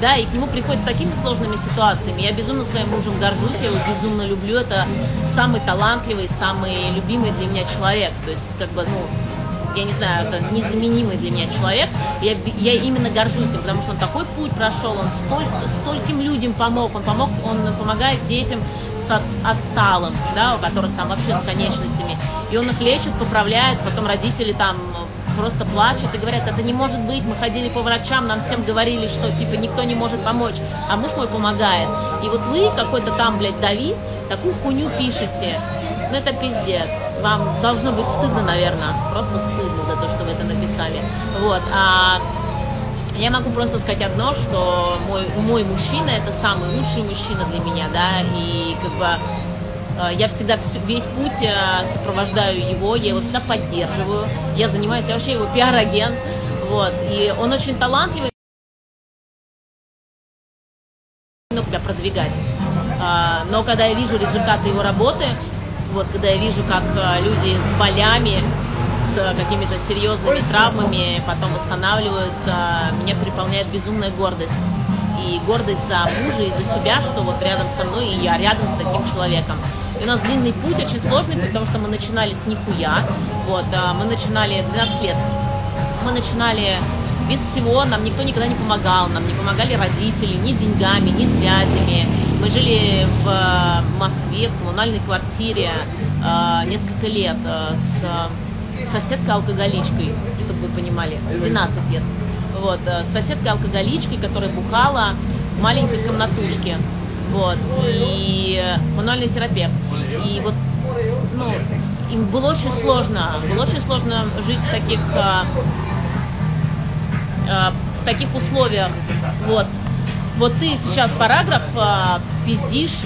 Да, и к нему приходят с такими сложными ситуациями. Я безумно своим мужем горжусь, я его безумно люблю. Это самый талантливый, самый любимый для меня человек. То есть, как бы, ну, я не знаю, это незаменимый для меня человек. Я, я именно горжусь им, потому что он такой путь прошел, он столь, стольким людям помог. Он, помог, он помогает детям с от, отсталым, да, у которых там вообще с конечностями. И он их лечит, поправляет, потом родители там... просто плачут и говорят, это не может быть, мы ходили по врачам, нам всем говорили, что типа никто не может помочь, а муж мой помогает. И вот вы, какой-то там, блядь, Давид, такую хуйню пишете. Ну это пиздец. Вам должно быть стыдно, наверное. Просто стыдно за то, что вы это написали. Вот. А я могу просто сказать одно, что мой, мой мужчина, это самый лучший мужчина для меня, да, и как бы... Я всегда всю, весь путь сопровождаю его, я его всегда поддерживаю, я занимаюсь, я вообще его пиар-агент, вот, и он очень талантливый, но тебя продвигать, но когда я вижу результаты его работы, вот, когда я вижу, как люди с болями, с какими-то серьезными травмами потом восстанавливаются, меня переполняет безумная гордость. И гордость за мужа и за себя, что вот рядом со мной, и я рядом с таким человеком. И у нас длинный путь, очень сложный, потому что мы начинали с нихуя. Вот, мы начинали двенадцать лет. Мы начинали без всего, нам никто никогда не помогал. Нам не помогали родители ни деньгами, ни связями. Мы жили в Москве, в коммунальной квартире несколько лет с соседкой-алкоголичкой, чтобы вы понимали, двенадцать лет. Вот, с соседкой-алкоголичкой, которая бухала в маленькой комнатушке, вот, и мануальный терапевт, и вот, ну, им было очень сложно, было очень сложно жить в таких, в таких условиях, вот, вот ты сейчас параграф пиздишь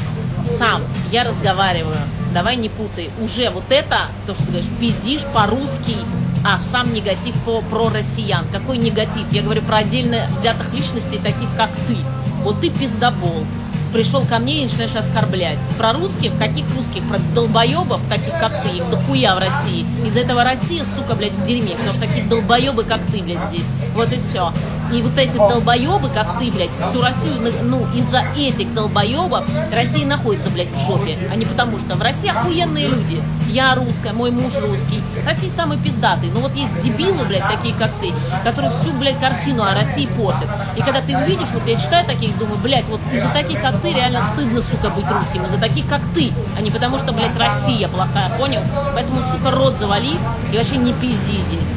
сам, я разговариваю. Давай не путай. Уже вот это, то, что ты говоришь, пиздишь по-русски, а сам негатив по, про россиян. Какой негатив? Я говорю про отдельно взятых личностей, таких как ты. Вот ты пиздобол. Пришел ко мне и начинаешь оскорблять. Про русских? Каких русских? Про долбоебов, таких как ты. Их дохуя в России. Из-за этого Россия, сука, блядь, в дерьме. Потому что такие долбоебы, как ты, блядь, здесь. Вот и все. И вот эти долбоебы, как ты, блядь, всю Россию, ну, из-за этих долбоебов Россия находится, блядь, в жопе. А не потому что в России охуенные люди. Я русская, мой муж русский. Россия самый пиздатый. Но вот есть дебилы, блядь, такие, как ты, которые всю, блядь, картину о России портят. И когда ты увидишь, вот я читаю таких, думаю, блядь, вот из-за таких, как ты, реально стыдно, сука, быть русским. Из-за таких, как ты. А не потому что, блядь, Россия плохая, понял? Поэтому, сука, рот завали и вообще не пизди здесь.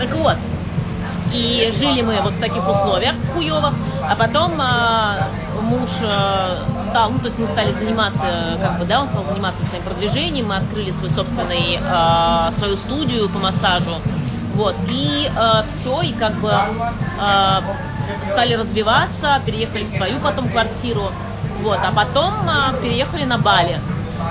Так вот. И жили мы вот в таких условиях хуёвых, а потом э, муж э, стал, ну то есть мы стали заниматься, как бы, да, он стал заниматься своим продвижением, мы открыли свой собственный, э, свою студию по массажу, вот, и э, все, и как бы э, стали развиваться, переехали в свою потом квартиру, вот, а потом э, переехали на Бали.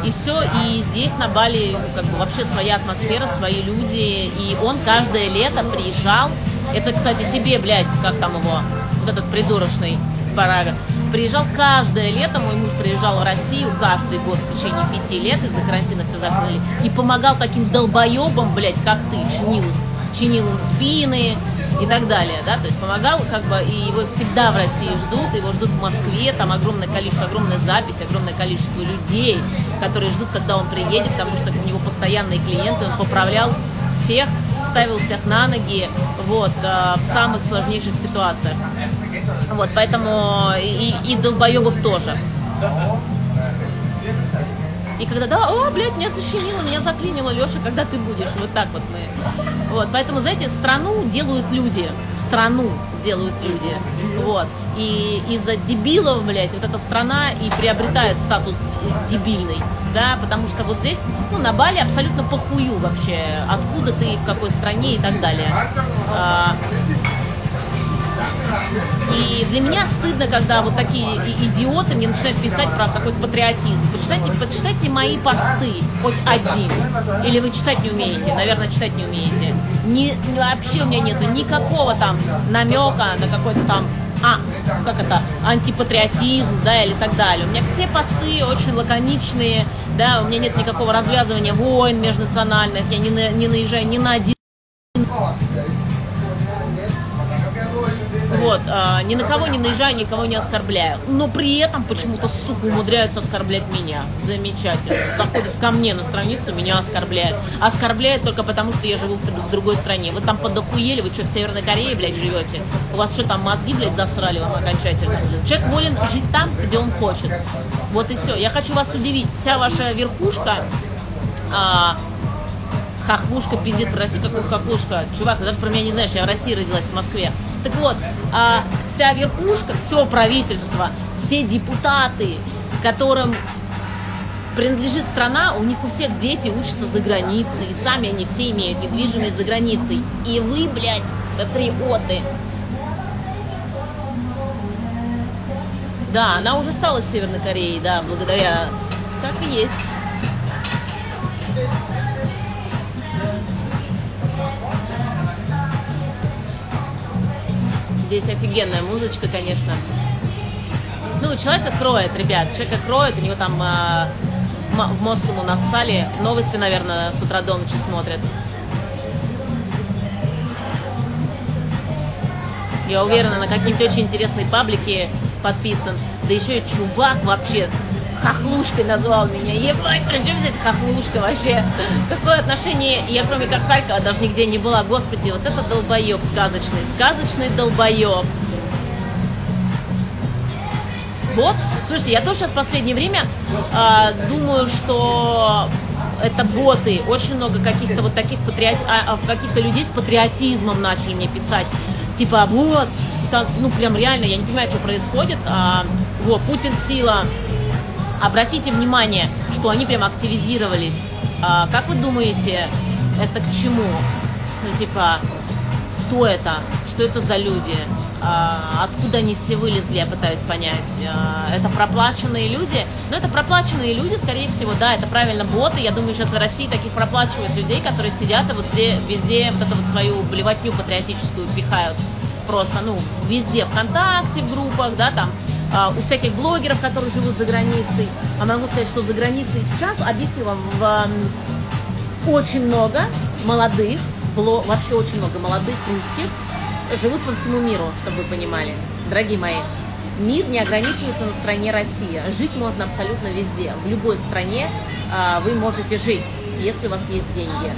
И все, и здесь на Бали, ну, как бы вообще своя атмосфера, свои люди, и он каждое лето приезжал. Это, кстати, тебе, блядь, как там его, вот этот придурочный параграф. Приезжал каждое лето, мой муж приезжал в Россию каждый год в течение пяти лет, из-за карантина все закрыли, и помогал таким долбоебам, блядь, как ты, чинил, чинил им спины и так далее, да, то есть помогал, как бы, и его всегда в России ждут, его ждут в Москве, там огромное количество, огромная запись, огромное количество людей, которые ждут, когда он приедет, потому что у него постоянные клиенты, он поправлял всех, ставил всех на ноги, вот, в самых сложнейших ситуациях, вот, поэтому и, и долбоебов тоже. И когда, да, о, блядь, меня защемило, меня заклинило, Леша, когда ты будешь, вот так вот мы, вот, поэтому, знаете, страну делают люди, страну делают люди, вот, и из-за дебилов, блядь, вот эта страна и приобретает статус дебильный, да, потому что вот здесь, ну, на Бали абсолютно похую вообще, откуда ты, в какой стране и так далее. И для меня стыдно, когда вот такие идиоты мне начинают писать про какой-то патриотизм. Почитайте, почитайте мои посты, хоть один. Или вы читать не умеете, наверное, читать не умеете. Не, вообще у меня нету никакого там намека на какой-то там, а, как это, антипатриотизм, да, или так далее. У меня все посты очень лаконичные, да, у меня нет никакого развязывания войн межнациональных, я не, на, не наезжаю ни на один. Вот, э, ни на кого не наезжаю, никого не оскорбляю. Но при этом почему-то, сука, умудряются оскорблять меня. Замечательно. Заходят ко мне на страницу, меня оскорбляют. Оскорбляют только потому, что я живу в, в другой стране. Вы там подохуели, вы что, в Северной Корее, блядь, живете? У вас что, там мозги, блядь, засрали вам окончательно? Человек волен жить там, где он хочет. Вот и все. Я хочу вас удивить. Вся ваша верхушка... Э, хохлушка пиздит в России, какую хохлушка. Чувак, ты даже про меня не знаешь, я в России родилась, в Москве. Так вот, а, вся верхушка, все правительство, все депутаты, которым принадлежит страна, у них у всех дети учатся за границей, и сами они все имеют недвижимость за границей. И вы, блядь, патриоты. Да, она уже стала Северной Кореей, да, благодаря... Так и есть. Здесь офигенная музычка, конечно. Ну, человека кроет, ребят. Человека кроет, у него там э, в мозг ему нассали. Новости, наверное, с утра до ночи смотрят. Я уверена, на какие-то очень интересные паблики подписан. Да еще и чувак вообще хохлушкой назвал меня. Ебать, при чем здесь хохлушка вообще? Какое отношение? Я, кроме как Харькова, даже нигде не была. Господи, вот это долбоеб сказочный. Сказочный долбоеб. Вот. Слушайте, я тоже сейчас в последнее время э, думаю, что это боты. Очень много каких-то вот таких патриот... а, каких-то людей с патриотизмом начали мне писать. Типа, вот, там, ну прям реально, я не понимаю, что происходит. А, вот, Путин сила. Обратите внимание, что они прям активизировались. А, как вы думаете, это к чему? Ну, типа, кто это, что это за люди, откуда они все вылезли, я пытаюсь понять. Это проплаченные люди? Но это проплаченные люди, скорее всего, да, это правильно боты. Я думаю, сейчас в России таких проплачивают людей, которые сидят и вот везде, везде вот эту вот свою блевотню патриотическую пихают. Просто, ну, везде, ВКонтакте, в группах, да, там, у всяких блогеров, которые живут за границей. А могу сказать, что за границей сейчас, объясню вам, в, очень много молодых, блог, вообще очень много молодых русских, живут по всему миру, чтобы вы понимали, дорогие мои. Мир не ограничивается на стране Россия. Жить можно абсолютно везде. В любой стране а, вы можете жить, если у вас есть деньги.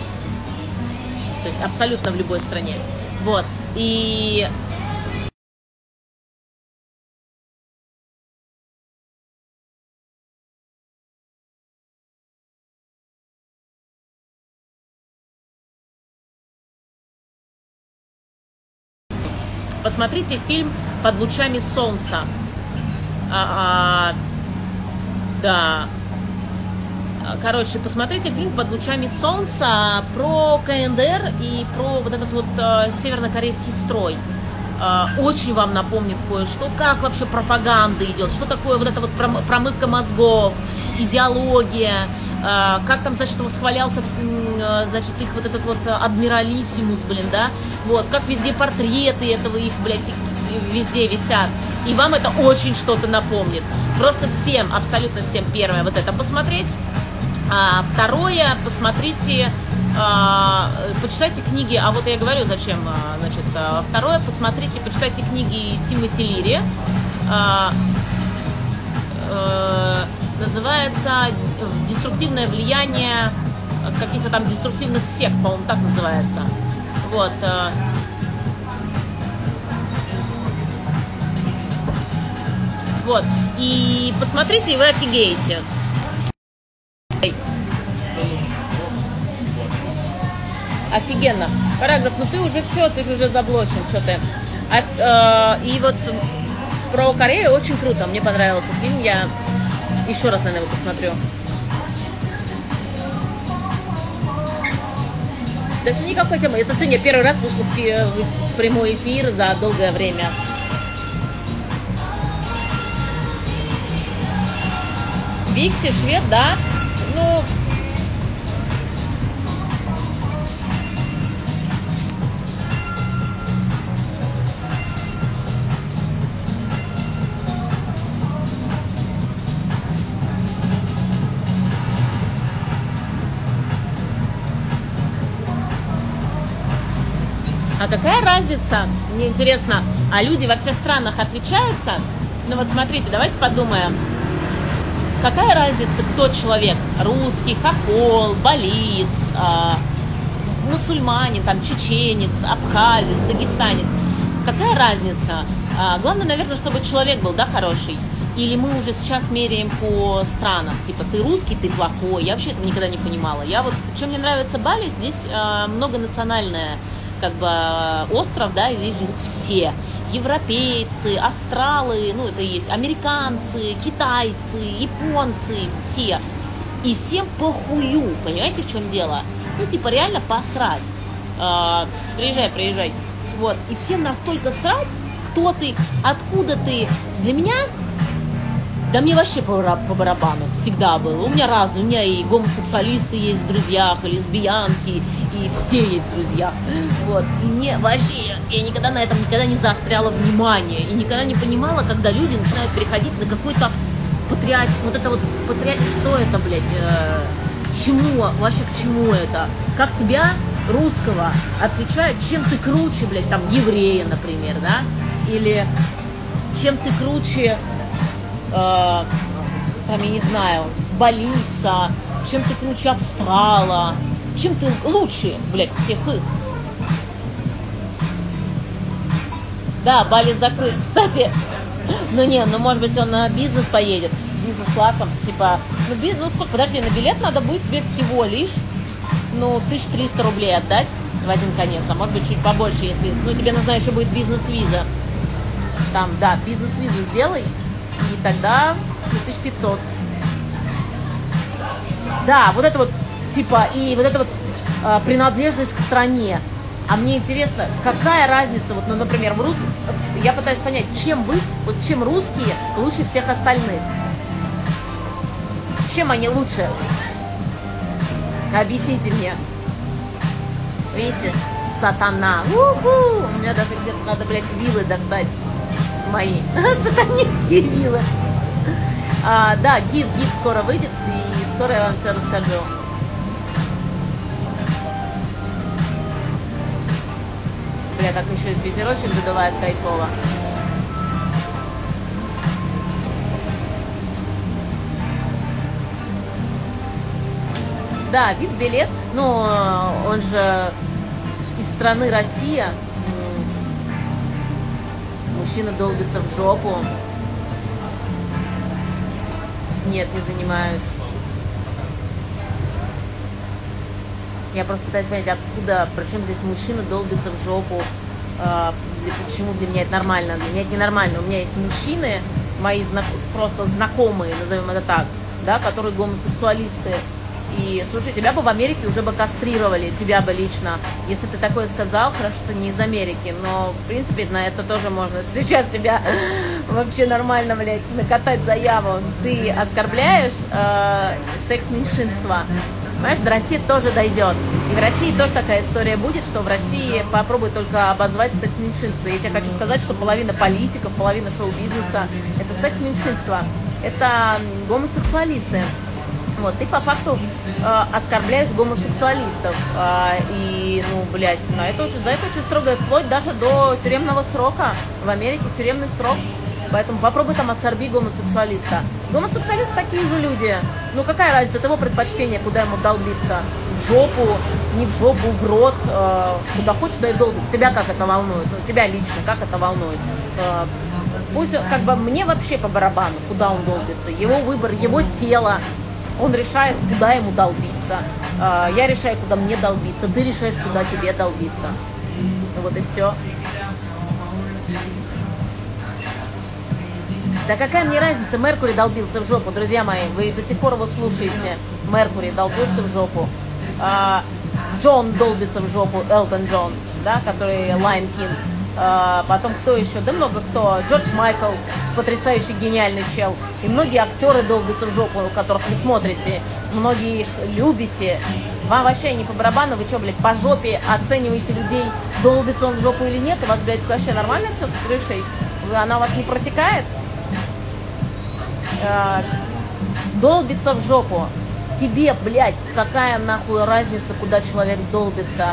То есть абсолютно в любой стране. Вот. И... Посмотрите фильм «Под лучами солнца». А, а, да. Короче, посмотрите фильм «Под лучами солнца» про КНДР и про вот этот вот а, севернокорейский строй. А, очень вам напомнит кое-что, как вообще пропаганда идет, что такое вот эта вот промывка мозгов, идеология, а, как там, значит, восхвалялся... значит, их вот этот вот адмиралиссимус, блин, да, вот, как везде портреты этого их, блядь, везде висят, и вам это очень что-то напомнит, просто всем, абсолютно всем, первое, вот это посмотреть, а второе, посмотрите, а, почитайте книги, а вот я говорю, зачем, значит, а, второе, посмотрите, почитайте книги Тимоти Лири, а, а, называется «Деструктивное влияние каких-то там деструктивных сект», по-моему, так называется. Вот. Вот. И посмотрите, и вы офигеете. Офигенно. Параграф, ну ты уже все, ты уже заблочен, что ты. А, э, и вот про Корею очень круто. Мне понравился фильм. Я еще раз, наверное, его посмотрю. То есть никакой темы. Это сегодня первый раз вышла в прямой эфир за долгое время. Викси, швед, да? Ну... А какая разница, мне интересно, а люди во всех странах отличаются? Ну вот смотрите, давайте подумаем, какая разница, кто человек, русский, хохол, балиц, а, мусульманин, там, чеченец, абхазец, дагестанец, какая разница? А, главное, наверное, чтобы человек был, да, хороший, или мы уже сейчас меряем по странам, типа, ты русский, ты плохой, я вообще этого никогда не понимала, я вот, чем мне нравится Бали, здесь а, многонациональная, как бы, остров, да, и здесь живут все. Европейцы, австралы, ну, это и есть, американцы, китайцы, японцы, все. И всем похую, понимаете, в чем дело? Ну, типа, реально посрать. А, приезжай, приезжай. Вот, и всем настолько срать, кто ты, откуда ты. Для меня, да мне вообще по, по барабану всегда было. У меня разные, у меня и гомосексуалисты есть в друзьях, и лесбиянки, и все есть друзья. Вот. И мне вообще, я никогда на этом никогда не заостряла внимание, и никогда не понимала, когда люди начинают переходить на какой-то патриотизм, вот это вот патриотизм, что это, блядь, э, к чему, вообще к чему это? Как тебя, русского, отличают, чем ты круче, блядь, там, еврея, например, да? Или чем ты круче, э, там, я не знаю, болица, чем ты круче австрала, чем ты лучше, блядь, всех их. Да, Бали закрыт, кстати. Ну не, ну может быть он на бизнес поедет, бизнес-классом, типа, ну бизнес, ну сколько, подожди, на билет надо будет тебе всего лишь, ну, тысячу триста рублей отдать в один конец, а может быть чуть побольше, если, ну тебе нужна еще будет бизнес-виза. Там, да, бизнес-визу сделай, и тогда тысяча пятьсот. Да, вот это вот, типа, и вот эта вот а, принадлежность к стране. А мне интересно, какая разница, вот, ну, например, в рус... я пытаюсь понять, чем вы, вот чем русские лучше всех остальных? Чем они лучше? Объясните мне. Видите, сатана. У-ху! У меня даже где-то надо, блядь, вилы достать. Мои. Сатанинские вилы. А, да, гид, гид скоро выйдет, и скоро я вам все расскажу. Бля, так еще и с ветерочек задувает кайфово. Да, вид билет, но он же из страны Россия. Мужчина долбится в жопу. Нет, не занимаюсь. Я просто пытаюсь понять, откуда, причем здесь мужчина долбится в жопу, э, почему для меня это нормально. Для меня это ненормально. У меня есть мужчины, мои знак... просто знакомые, назовем это так, да, которые гомосексуалисты. И, слушай, тебя бы в Америке уже бы кастрировали, тебя бы лично. Если ты такое сказал, хорошо, что не из Америки, но, в принципе, на это тоже можно. Сейчас тебя вообще нормально, блядь, накатать заяву. Ты оскорбляешь э, секс-меньшинство. Понимаешь, до России тоже дойдет. И в России тоже такая история будет, что в России попробуй только обозвать секс-меньшинство. Я тебе хочу сказать, что половина политиков, половина шоу-бизнеса – это секс-меньшинство. Это гомосексуалисты. Вот, ты по факту э, оскорбляешь гомосексуалистов. Э, и, ну, блядь, на это уже, за это очень строго, вплоть даже до тюремного срока. В Америке тюремный срок. Поэтому попробуй там оскорби гомосексуалиста. Гомосексуалисты такие же люди. Ну какая разница, это его предпочтение, куда ему долбиться. В жопу, не в жопу, в рот. Э, куда хочешь, да и долбиться. Тебя как это волнует? Ну, тебя лично как это волнует? Э, пусть, как бы, мне вообще по барабану, куда он долбится. Его выбор, его тело. Он решает, куда ему долбиться. Э, я решаю, куда мне долбиться. Ты решаешь, куда тебе долбиться. Вот и все. Да какая мне разница, Меркурий долбился в жопу, друзья мои, вы до сих пор его слушаете. Меркурий долбился в жопу. А, Джон долбится в жопу, Элтон Джон, да, который Лайн Кинг. А, потом кто еще? Да много кто. Джордж Майкл, потрясающий гениальный чел. И многие актеры долбятся в жопу, которых вы смотрите. Многие их любите. Вам вообще не по барабану, вы что, блядь, по жопе оцениваете людей, долбится он в жопу или нет. У вас, блядь, вообще нормально все с крышей? Вы, она у вас не протекает? Долбится в жопу. Тебе, блядь, какая нахуй разница, куда человек долбится?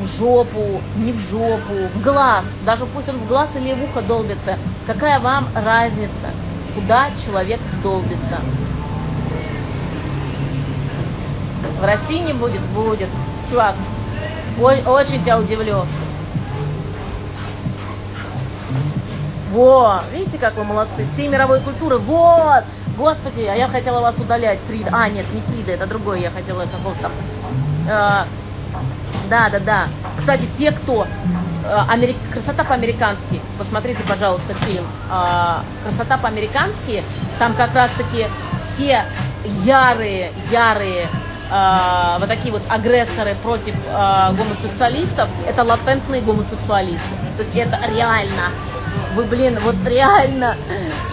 В жопу, не в жопу, в глаз. Даже пусть он в глаз или в ухо долбится. Какая вам разница, куда человек долбится? В России не будет? Будет. Чувак, очень тебя удивлю. Во, видите, как вы молодцы, всей мировой культуры, вот, господи, а я хотела вас удалять, Фрида, а, нет, не Фрида, это другой, я хотела какого-то там, э, да, да, да, кстати, те, кто, э, Америк... красота по-американски, посмотрите, пожалуйста, фильм, э, красота по-американски, там как раз-таки все ярые, ярые, э, вот такие вот агрессоры против э, гомосексуалистов, это латентные гомосексуалисты, то есть это реально. Вы, блин, вот реально,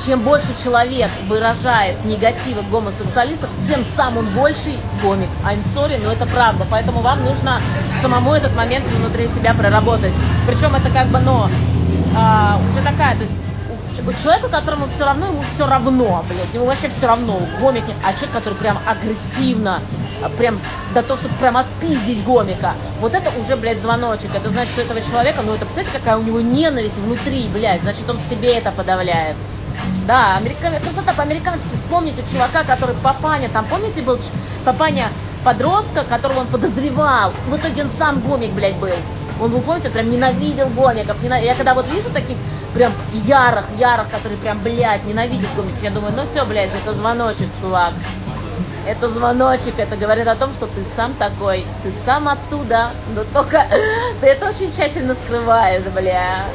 чем больше человек выражает негатива гомосексуалистов, тем сам он больший гомик. I'm sorry, но это правда. Поэтому вам нужно самому этот момент внутри себя проработать. Причем это как бы, но а, уже такая, то есть у человека, которому все равно, ему все равно, блядь, ему вообще все равно, гомик, а человек, который прям агрессивно, прям до того, чтобы прям отпиздить гомика, вот это уже, блядь, звоночек. Это значит, что этого человека, ну это, представляете, какая у него ненависть внутри, блядь, значит, он в себе это подавляет. Да, американ... красота по-американски, вспомните чувака, который Папаня, там, помните, был Папаня подростка, которого он подозревал, в итоге он сам гомик, блядь, был. Он, вы помните, он прям ненавидел гомиков, ненав... я когда вот вижу таких прям ярых, ярых, которые прям, блядь, ненавидят гомиков, я думаю, ну все, блядь, это звоночек, чувак. Это звоночек, это говорит о том, что ты сам такой, ты сам оттуда, но только ты это очень тщательно скрываешь, бля.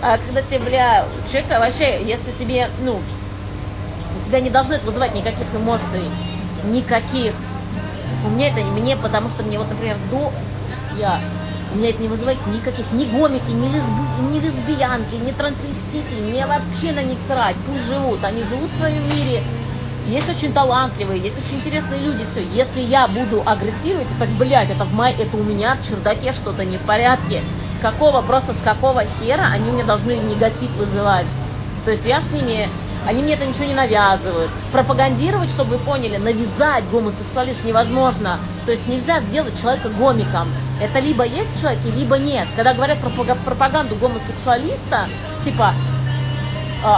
А когда тебе, бля, человека вообще, если тебе, ну, у тебя не должно это вызывать никаких эмоций, никаких. У меня это не мне, потому что мне вот, например, до, я У меня это не вызывает никаких, ни гомики, ни, лесби, ни лесбиянки, ни трансвеститы, мне вообще на них срать, пусть живут, они живут в своем мире, есть очень талантливые, есть очень интересные люди, все, если я буду агрессировать, так, блядь, это в мае, это у меня в чердаке что-то не в порядке, с какого, просто с какого хера они мне должны негатив вызывать, то есть я с ними, они мне это ничего не навязывают, пропагандировать, чтобы вы поняли, навязать гомосексуалист невозможно, то есть нельзя сделать человека гомиком. Это либо есть в человеке, либо нет. Когда говорят про пропаганду гомосексуалиста, типа,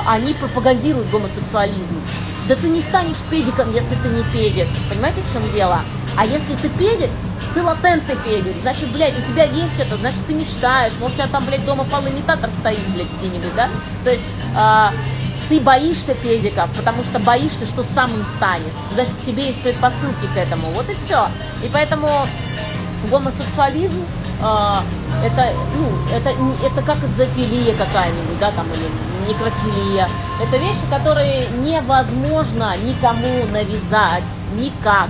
они пропагандируют гомосексуализм. Да ты не станешь педиком, если ты не педик. Понимаете, в чем дело? А если ты педик, ты латентный педик. Значит, блядь, у тебя есть это, значит, ты мечтаешь. Может, у тебя там, блядь, дома полынитатор стоит, блядь, где-нибудь, да? То есть, а, ты боишься педиков, потому что боишься, что сам им станешь. Значит, у тебя есть предпосылки к этому. Вот и все. И поэтому... Гомосексуализм э, это, ну, это, это как изофилия какая-нибудь, да, там, или некрофилия. Это вещи, которые невозможно никому навязать, никак.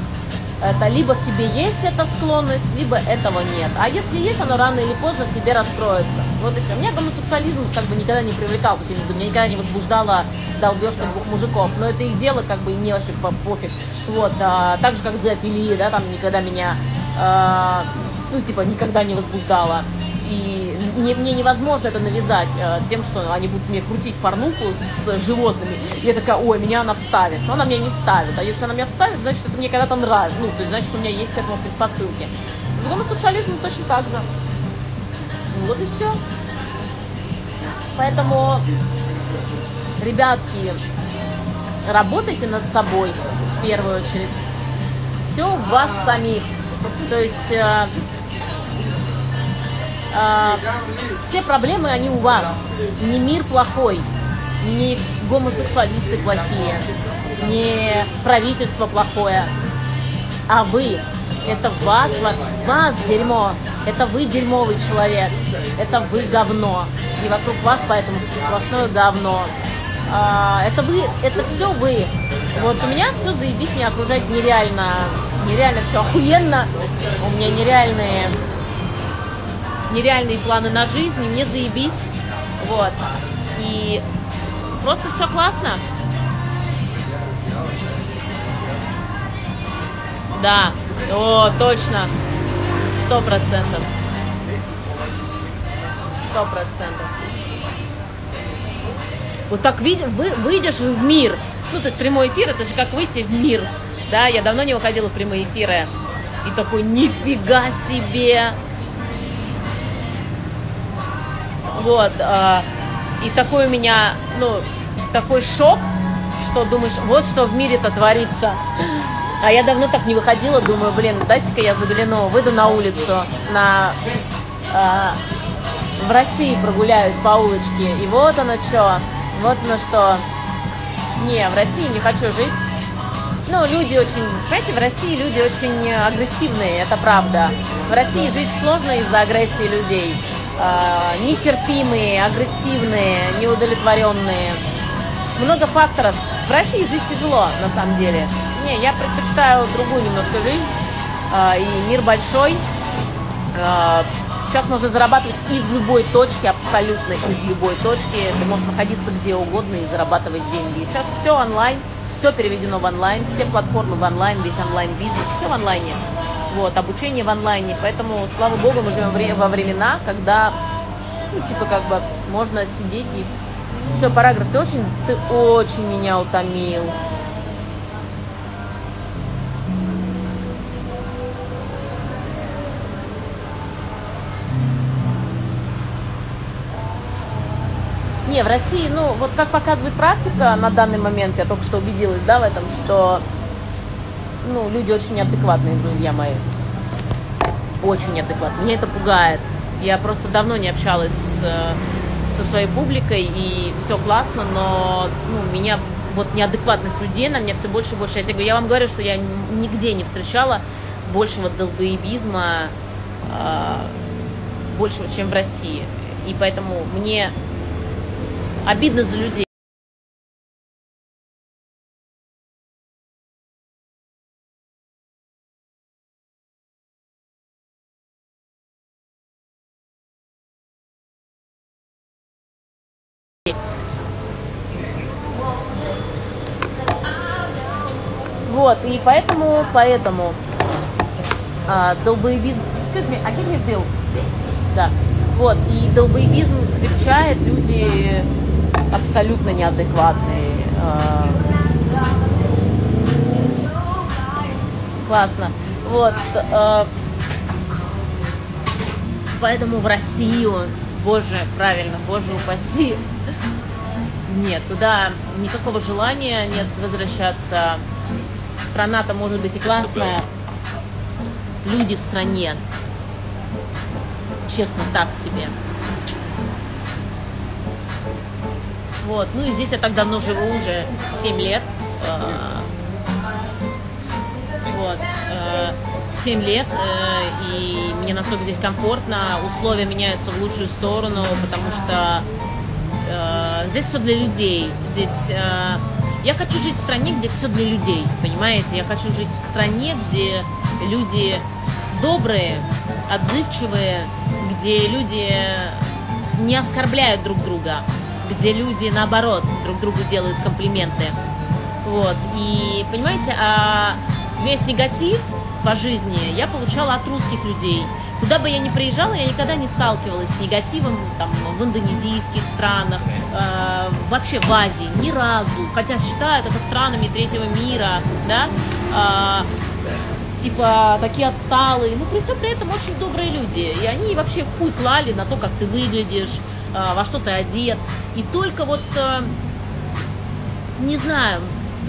Это либо в тебе есть эта склонность, либо этого нет. А если есть, оно рано или поздно в тебе раскроется. Вот и все. Меня гомосексуализм как бы никогда не привлекал, меня никогда не возбуждала долбежка двух мужиков. Но это их дело, как бы, и не вообще пофиг. Вот, а, так же, как изофилия, да, там никогда меня... ну, типа, никогда не возбуждала. И мне, мне невозможно это навязать тем, что они будут мне крутить порнуху с животными. И я такая, ой, меня она вставит. Но она меня не вставит. А если она меня вставит, значит, это мне когда-то нравится. Ну, то есть, значит, у меня есть к этому предпосылки. С гомосексуализмом точно так же. Ну, вот и все. Поэтому, ребятки, работайте над собой, в первую очередь. Все у вас самих. То есть э, э, все проблемы, они у вас. Не мир плохой, не гомосексуалисты плохие, не правительство плохое. А вы, это вас, вас, вас дерьмо, это вы дерьмовый человек, это вы говно. И вокруг вас поэтому сплошное говно. Э, это вы, это все вы. Вот у меня все заебись, не окружать нереально. Нереально все охуенно, у меня нереальные, нереальные планы на жизнь, и мне заебись, вот, и просто все классно. Да, о, точно, сто процентов, сто процентов. Вот так выйдешь в мир, ну, то есть прямой эфир, это же как выйти в мир. Да, я давно не выходила в прямые эфиры. И такой, нифига себе! Вот. Э, и такой у меня, ну, такой шок, что думаешь, вот что в мире-то творится. А я давно так не выходила, думаю, блин, дайте-ка я загляну, выйду на улицу, на, э, в России прогуляюсь по улочке. И вот оно что, вот оно что. Не, в России не хочу жить. Ну, люди очень, понимаете, в России люди очень агрессивные, это правда. В России жить сложно из-за агрессии людей. Э, нетерпимые, агрессивные, неудовлетворенные. Много факторов. В России жить тяжело, на самом деле. Не, я предпочитаю другую немножко жизнь. Э, и мир большой. Э, сейчас можно зарабатывать из любой точки, абсолютно из любой точки. Ты можешь находиться где угодно и зарабатывать деньги. Сейчас все онлайн. Все переведено в онлайн, все платформы в онлайн, весь онлайн-бизнес, все в онлайне. Вот, обучение в онлайне. Поэтому, слава богу, мы живем во времена, когда, ну, типа, как бы, можно сидеть и... Все, параграф, ты очень, ты очень меня утомил. Не, в России, ну, вот как показывает практика на данный момент, я только что убедилась, да, в этом, что, ну, люди очень неадекватные, друзья мои. Очень неадекватные. Меня это пугает. Я просто давно не общалась э, со своей публикой, и все классно, но, ну, меня, вот, неадекватность людей на меня все больше и больше. Я, тебе, я вам говорю, что я нигде не встречала большего долбоебизма, э, большего, чем в России. И поэтому мне... обидно за людей. Вот, и поэтому, поэтому, а, долбоебизм, excuse me, I can't deal. Да, вот, и долбоебизм крепчает, люди абсолютно неадекватные. А, классно, вот, а, поэтому в Россию, боже, правильно, боже упаси, нет, туда никакого желания нет возвращаться. Страна-то может быть и классная, люди в стране, честно, так себе. Вот, ну и здесь я так давно живу, уже семь лет. Вот, семь лет, и мне настолько здесь комфортно, условия меняются в лучшую сторону, потому что здесь все для людей, здесь... Я хочу жить в стране, где все для людей, понимаете? Я хочу жить в стране, где люди добрые, отзывчивые, где люди не оскорбляют друг друга, где люди, наоборот, друг другу делают комплименты. Вот, и, понимаете, а весь негатив по жизни я получала от русских людей. Куда бы я ни приезжала, я никогда не сталкивалась с негативом там, в индонезийских странах, э, вообще в Азии, ни разу. Хотя считают это странами третьего мира, да, э, типа такие отсталые. Но при всем при этом очень добрые люди. И они вообще хуй клали на то, как ты выглядишь, э, во что ты одет. И только вот, э, не знаю...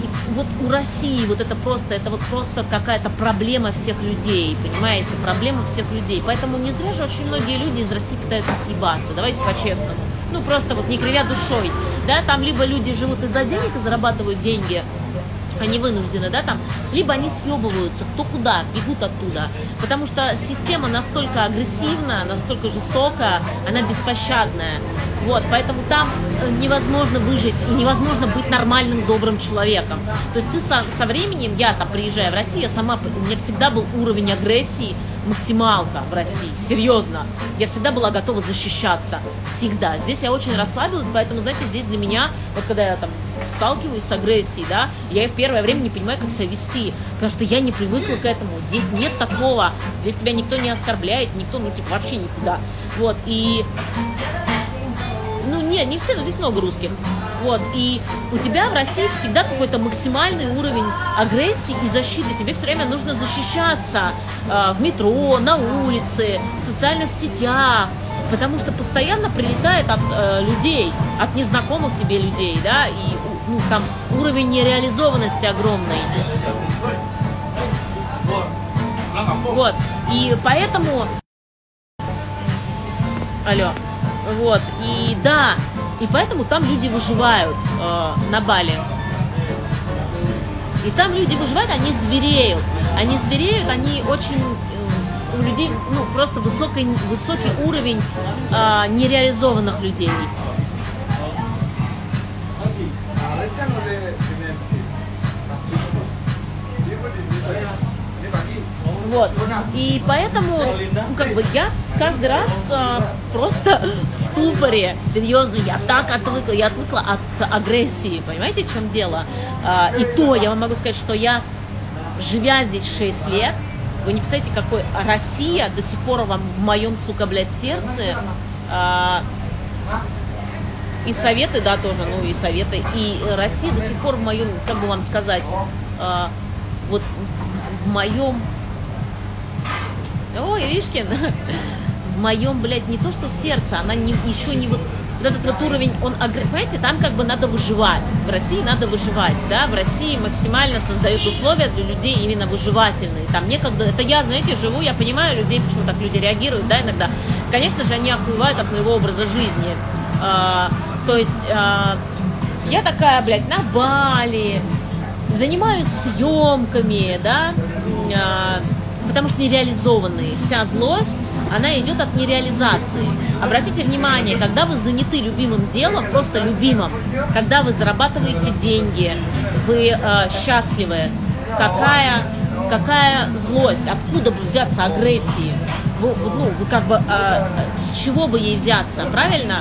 И вот у России вот это просто, это вот просто какая-то проблема всех людей, понимаете, проблема всех людей. Поэтому не зря же очень многие люди из России пытаются съебаться, давайте по-честному. Ну, просто вот не кривя душой, да, там либо люди живут из-за денег и зарабатывают деньги, они вынуждены, да, там, либо они съебываются, кто куда, бегут оттуда. Потому что система настолько агрессивна, настолько жестока, она беспощадная. Вот, поэтому там невозможно выжить и невозможно быть нормальным, добрым человеком. То есть ты со, со временем, я там приезжая в Россию, я сама, у меня всегда был уровень агрессии максималка в России, серьезно. Я всегда была готова защищаться, всегда. Здесь я очень расслабилась, поэтому, знаете, здесь для меня, вот когда я там сталкиваюсь с агрессией, да, я в первое время не понимаю, как себя вести, потому что я не привыкла к этому, здесь нет такого, здесь тебя никто не оскорбляет, никто, ну, типа, вообще никуда. Вот, и... Ну, нет, не все, но здесь много русских. Вот, и у тебя в России всегда какой-то максимальный уровень агрессии и защиты. Тебе все время нужно защищаться э, в метро, на улице, в социальных сетях, потому что постоянно прилетает от э, людей, от незнакомых тебе людей, да, и ну, там уровень нереализованности огромный. Вот, и поэтому... Алло. Вот, и да, и поэтому там люди выживают э, на Бали. И там люди выживают, они звереют. Они звереют, они очень... Э, у людей, ну, просто высокий, высокий уровень э, нереализованных людей. Вот, и поэтому, ну, как бы я каждый раз а, просто в ступоре, серьезно, я так отвыкла, я отвыкла от агрессии, понимаете, в чем дело? А, и то, я вам могу сказать, что я, живя здесь шесть лет, вы не представляете, какой Россия до сих пор вам в моем, сука, блядь, сердце, а, и советы, да, тоже, ну, и советы, и Россия до сих пор в моем, как бы вам сказать, а, вот в, в моем... Ой, Иришкин, в моем, блядь, не то что сердце, она не, еще не вот, вот этот вот уровень, он, понимаете, там как бы надо выживать, в России надо выживать, да, в России максимально создают условия для людей именно выживательные, там некогда, это я, знаете, живу, я понимаю людей, почему так люди реагируют, да, иногда, конечно же, они охуевают от моего образа жизни, а, то есть, а, я такая, блядь, на Бали, занимаюсь съемками, да, а, потому что нереализованные. Вся злость, она идет от нереализации. Обратите внимание, когда вы заняты любимым делом, просто любимым, когда вы зарабатываете деньги, вы э, счастливы, какая, какая злость, откуда бы взяться агрессии, вы, ну, вы как бы, а, с чего бы ей взяться, правильно?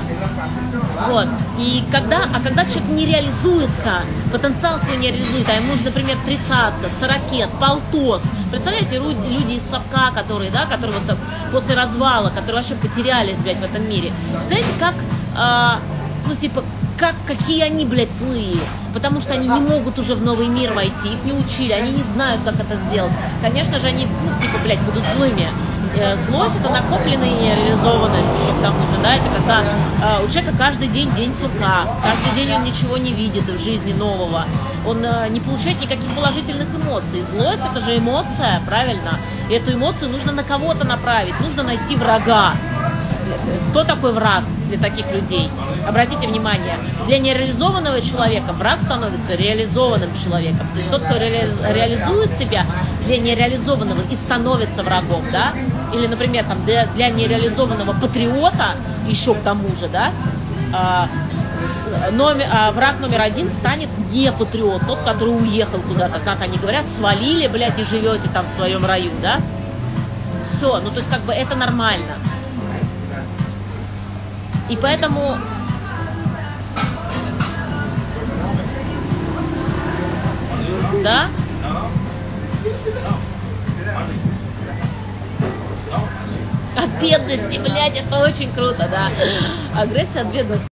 Вот. И когда, а когда человек не реализуется, потенциал свой не реализует, а ему же, например, тридцатка, сорокет, полтос. Представляете, люди из совка, которые, да, которые вот после развала, которые вообще потерялись, блядь, в этом мире. Представляете, как, а, ну, типа, как, какие они, блядь, злые, потому что они не могут уже в новый мир войти, их не учили, они не знают, как это сделать. Конечно же, они, ну, типа, блядь, будут злыми. Злость — это накопленная нереализованность еще к тому же, да, это когда э, у человека каждый день день сурка, каждый день он ничего не видит в жизни нового, он э, не получает никаких положительных эмоций. Злость — это же эмоция, правильно? И эту эмоцию нужно на кого-то направить, нужно найти врага. Кто такой враг для таких людей? Обратите внимание, для нереализованного человека враг становится реализованным человеком. То есть тот, кто реализует себя, для нереализованного и становится врагом, да? Или, например, там, для, для нереализованного патриота, еще к тому же, да, а, с, номер, а, враг номер один станет не патриот, тот, который уехал куда-то, как они говорят, свалили, блядь, и живете там в своем раю, да? Все, ну то есть как бы это нормально. И поэтому... Да? От бедности, блядь, это очень круто, да. Агрессия от бедности.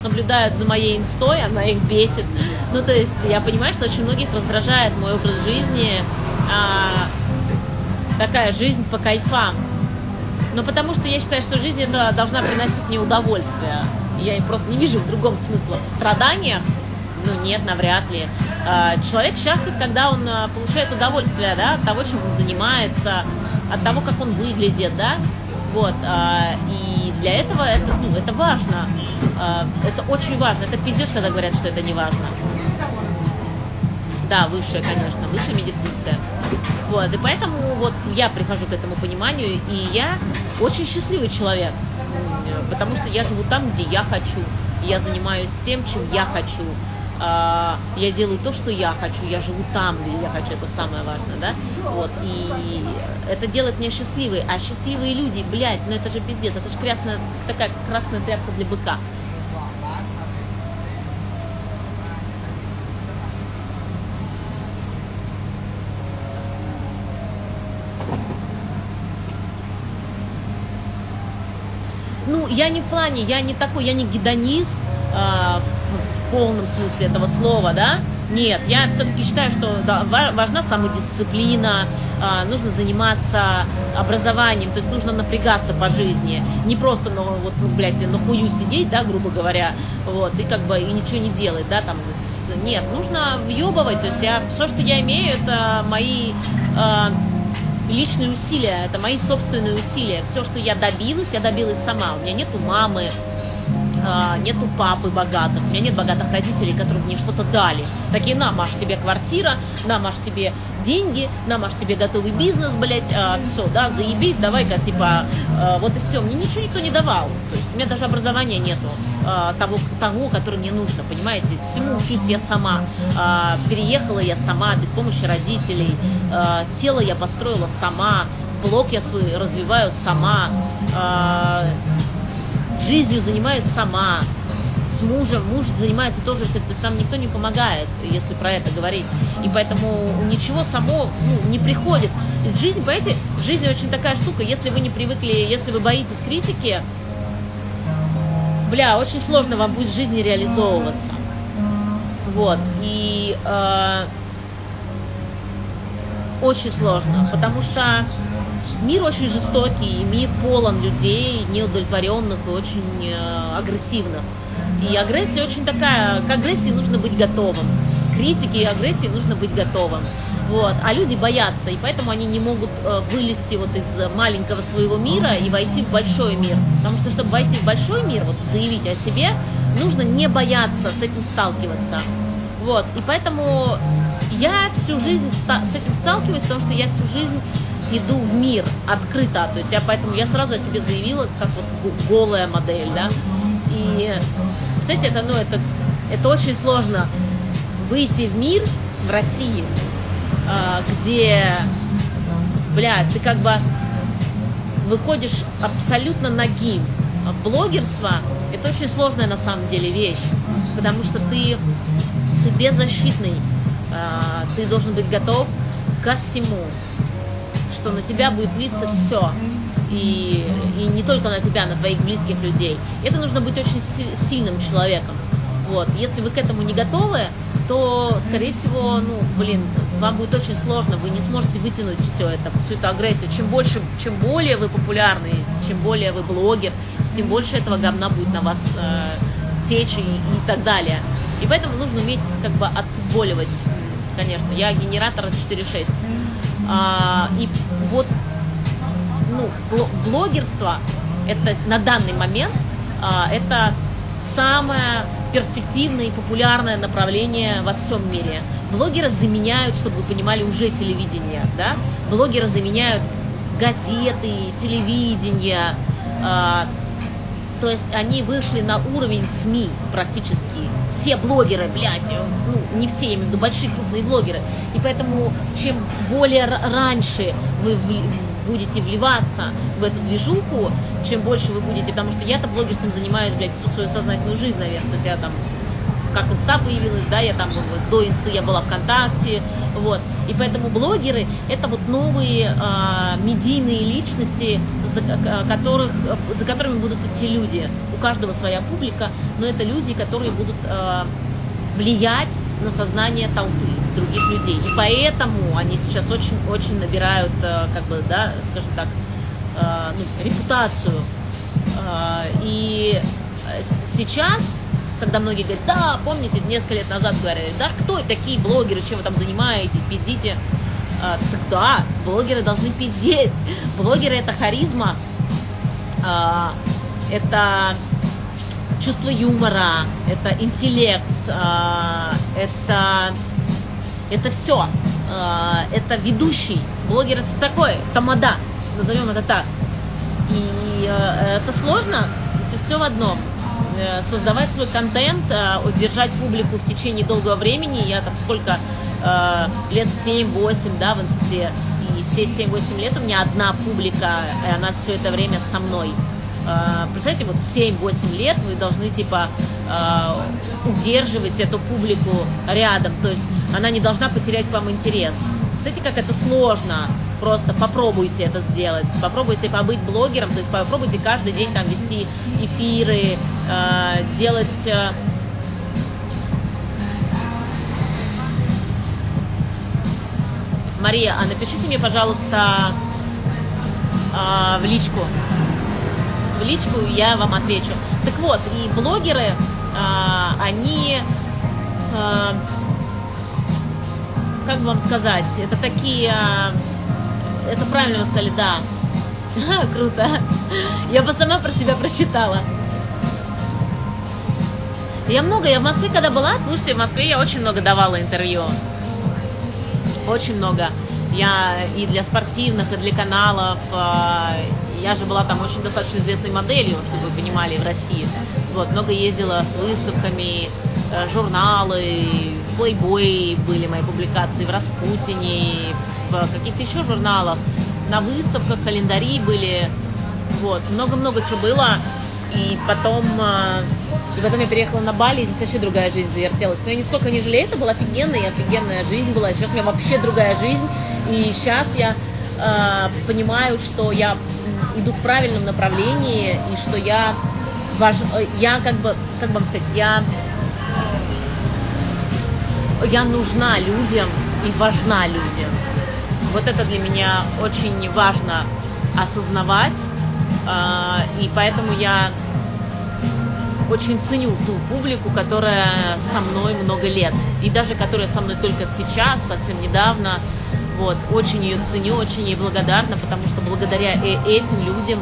Наблюдают за моей инстой, она их бесит. Ну, то есть, я понимаю, что очень многих раздражает мой образ жизни. А, такая жизнь по кайфам. Но потому что я считаю, что жизнь это должна приносить мне удовольствие. Я просто не вижу в другом смысла. В страданиях, ну нет, навряд ли. Человек счастлив, когда он получает удовольствие, да, от того, чем он занимается, от того, как он выглядит, да. Вот. И для этого это, ну, это важно. Это очень важно. Это пиздеж, когда говорят, что это не важно. Да, высшее, конечно, высшее медицинское. Вот, и поэтому вот я прихожу к этому пониманию, и я очень счастливый человек, потому что я живу там, где я хочу, я занимаюсь тем, чем я хочу, я делаю то, что я хочу, я живу там, где я хочу, это самое важное, да, вот, и это делает меня счастливой, а счастливые люди, блядь, ну это же пиздец, это же красная, такая красная тряпка для быка. Ну, я не в плане, я не такой, я не гедонист э, в, в полном смысле этого слова, да? Нет, я все-таки считаю, что да, важна самодисциплина, э, нужно заниматься образованием, то есть нужно напрягаться по жизни, не просто, ну, вот, ну, блядь, на хую сидеть, да, грубо говоря, вот, и как бы и ничего не делать, да, там, с... нет, нужно въебывать, то есть я, все, что я имею, это мои... Э, личные усилия, это мои собственные усилия. Все, что я добилась, я добилась сама. У меня нету мамы, нету папы богатых, у меня нет богатых родителей, которые мне что-то дали. Такие, на, Маш, тебе квартира, на, Маш, тебе деньги, на, Маш, тебе готовый бизнес, блядь, все, да, заебись, давай-ка, типа, вот и все. Мне ничего никто не давал, то есть у меня даже образования нету того, того, которое мне нужно, понимаете. Всему учусь я сама, переехала я сама, без помощи родителей, тело я построила сама, блог я свой развиваю сама, жизнью занимаюсь сама, с мужем, муж занимается тоже все, то есть там никто не помогает, если про это говорить, и поэтому ничего само, ну, не приходит. Жизнь, понимаете, жизнь очень такая штука, если вы не привыкли, если вы боитесь критики, бля, очень сложно вам будет в жизни реализовываться, вот, и э, очень сложно, потому что мир очень жестокий, мир полон людей, неудовлетворенных и очень э, агрессивных. И агрессия очень такая, к агрессии нужно быть готовым, к критике и агрессии нужно быть готовым. Вот. А люди боятся, и поэтому они не могут э, вылезти вот из маленького своего мира и войти в большой мир. Потому что, чтобы войти в большой мир, вот, заявить о себе, нужно не бояться с этим сталкиваться. Вот. И поэтому я всю жизнь с этим сталкиваюсь, потому что я всю жизнь... иду в мир открыто, то есть я поэтому я сразу о себе заявила как вот голая модель, да, и, кстати, это, ну, это, это очень сложно выйти в мир в России, где, бля, ты как бы выходишь абсолютно нагим. Блогерство – это очень сложная на самом деле вещь, потому что ты, ты беззащитный, ты должен быть готов ко всему, что на тебя будет литься все. И, и не только на тебя, на твоих близких людей. Это нужно быть очень сильным человеком. Вот. Если вы к этому не готовы, то, скорее всего, ну, блин, вам будет очень сложно, вы не сможете вытянуть все это, всю эту агрессию. Чем больше, чем более вы популярны, чем более вы блогер, тем больше этого говна будет на вас э, течь и, и так далее. И поэтому нужно уметь как бы отфутболивать, конечно. Я генератор четыре шесть. А, и вот ну, блогерство, это на данный момент, а, это самое перспективное и популярное направление во всем мире. Блогеры заменяют, чтобы вы понимали, уже телевидение, да? Блогеры заменяют газеты, телевидение, э, то есть они вышли на уровень СМИ практически. Все блогеры, блядь, ну, не все, я имею в виду, большие крупные блогеры. И поэтому, чем более раньше вы будете вливаться в эту движуху, чем больше вы будете, потому что я-то блогерством занимаюсь, блядь, всю свою сознательную жизнь, наверное, то есть я там, как инста появилась, да, я там, вот, до инсты я была ВКонтакте, вот, и поэтому блогеры, это вот новые а, медийные личности, за, которых, за которыми будут идти люди, у каждого своя публика, но это люди, которые будут а, влиять на сознание толпы, других людей, и поэтому они сейчас очень-очень набирают, как бы, да, скажем так, ну, репутацию. И сейчас, когда многие говорят, да, помните, несколько лет назад говорили, да, кто такие блогеры, чем вы там занимаетесь, пиздите, так да, блогеры должны пиздеть, блогеры — это харизма, это чувство юмора, это интеллект, это... Это все. Это ведущий. Блогер — это такой, тамада. Назовем это так. И это сложно. Это все в одном. Создавать свой контент, удержать публику в течение долгого времени. Я там сколько лет, семь-восемь, да, в инсте. И все семь-восемь лет у меня одна публика, и она все это время со мной. Представляете, вот семь-восемь лет вы должны, типа, удерживать эту публику рядом. То есть она не должна потерять к вам интерес. Представляете, как это сложно. Просто попробуйте это сделать. Попробуйте побыть блогером. То есть попробуйте каждый день там вести эфиры, делать... Мария, а напишите мне, пожалуйста, в личку. В личку я вам отвечу. Так вот, и блогеры, они... Как бы вам сказать, это такие, это правильно вы сказали, да, круто, я бы сама про себя просчитала. Я много, я в Москве когда была, слушайте, в Москве я очень много давала интервью, очень много, я и для спортивных, и для каналов, я же была там очень достаточно известной моделью, чтобы вы понимали, в России, вот, много ездила с выставками, журналы, в Playboy были мои публикации, в Распутине, в каких-то еще журналах, на выставках, календари были, вот, много-много чего было, и потом, и потом я переехала на Бали, и здесь вообще другая жизнь завертелась, но я нисколько не жалею, это была офигенная, офигенная жизнь была, сейчас у меня вообще другая жизнь, и сейчас я э, понимаю, что я иду в правильном направлении, и что я, важ... я как бы, как вам сказать, я... Я нужна людям и важна людям. Вот это для меня очень важно осознавать. И поэтому я очень ценю ту публику, которая со мной много лет. И даже которая со мной только сейчас, совсем недавно. Вот. Очень ее ценю, очень ей благодарна, потому что благодаря этим людям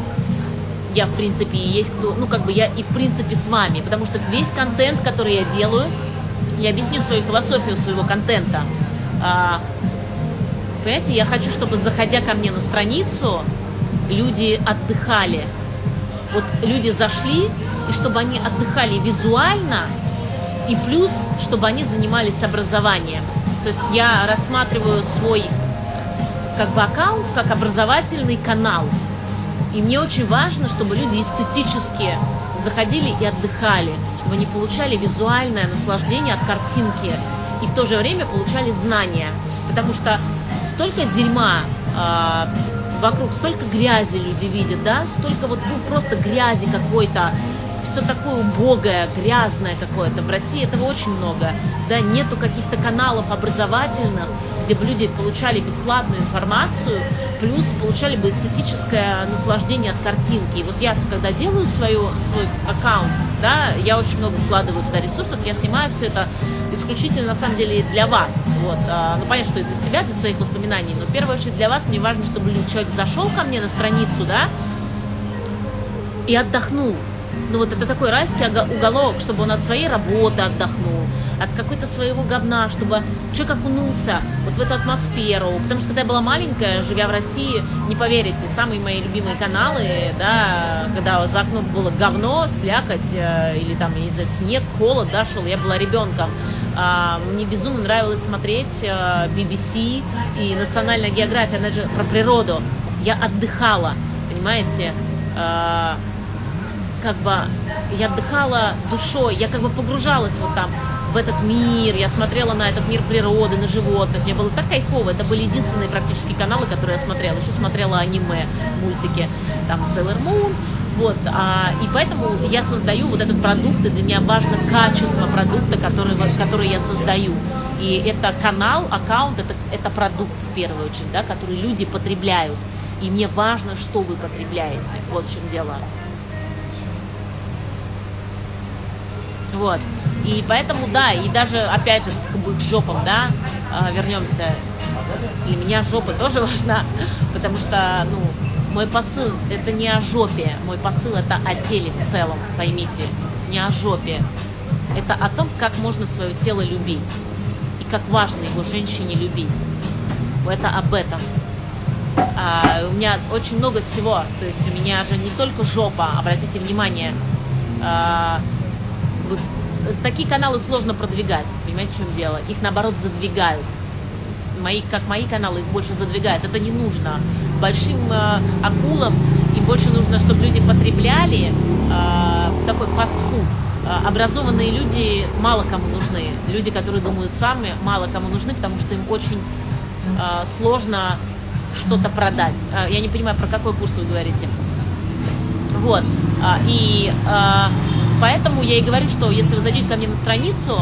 я, в принципе, и есть кто... Ну, как бы я и, в принципе, с вами. Потому что весь контент, который я делаю... Я объясню свою философию своего контента. А, понимаете, я хочу, чтобы, заходя ко мне на страницу, люди отдыхали. Вот люди зашли, и чтобы они отдыхали визуально, и плюс, чтобы они занимались образованием. То есть я рассматриваю свой как бы аккаунт, как образовательный канал. И мне очень важно, чтобы люди эстетически заходили и отдыхали, чтобы они получали визуальное наслаждение от картинки и в то же время получали знания. Потому что столько дерьма э, вокруг, столько грязи люди видят, да, столько вот ну, просто грязи какой-то, все такое убогое, грязное какое-то. В России этого очень много, да, нету каких-то каналов образовательных, где бы люди получали бесплатную информацию, плюс получали бы эстетическое наслаждение от картинки. И вот я, когда делаю свою, свой аккаунт, да, я очень много вкладываю туда ресурсов, я снимаю все это исключительно, на самом деле, для вас. Вот. Ну, понятно, что и для себя, для своих воспоминаний, но в первую очередь для вас. Мне важно, чтобы человек зашел ко мне на страницу, да, и отдохнул. Ну, вот это такой райский уголок, чтобы он от своей работы отдохнул, от какой-то своего говна, чтобы человек окунулся вот в эту атмосферу. Потому что, когда я была маленькая, живя в России, не поверите, самые мои любимые каналы, да, когда за окном было говно, слякоть, или там, я не знаю, снег, холод, да, шел, я была ребенком. Мне безумно нравилось смотреть би би си и «Национальная география», она же про природу. Я отдыхала, понимаете, как бы я отдыхала душой, я как бы погружалась вот там в этот мир, я смотрела на этот мир природы, на животных, мне было так кайфово, это были единственные практически каналы, которые я смотрела, еще смотрела аниме, мультики, там Sailor Moon, вот, а, и поэтому я создаю вот этот продукт, и для меня важно качество продукта, который, который я создаю, и это канал, аккаунт, это, это продукт в первую очередь, да, который люди потребляют, и мне важно, что вы потребляете, вот в чем дело. Вот. И поэтому, да, и даже, опять же, как бы к жопам, да, вернемся. Для меня жопа тоже важна, потому что, ну, мой посыл – это не о жопе, мой посыл – это о теле в целом, поймите, не о жопе. Это о том, как можно свое тело любить и как важно его женщине любить. Это об этом. А, у меня очень много всего, то есть у меня же не только жопа, обратите внимание, а, такие каналы сложно продвигать, понимаете, в чем дело? Их, наоборот, задвигают. Мои, как мои каналы, их больше задвигают. Это не нужно. Большим э, акулам им больше нужно, чтобы люди потребляли э, такой фастфуд. Э, образованные люди мало кому нужны. Люди, которые думают сами, мало кому нужны, потому что им очень э, сложно что-то продать. Э, я не понимаю, про какой курс вы говорите. Вот. Э, и... Э, Поэтому я и говорю, что если вы зайдете ко мне на страницу,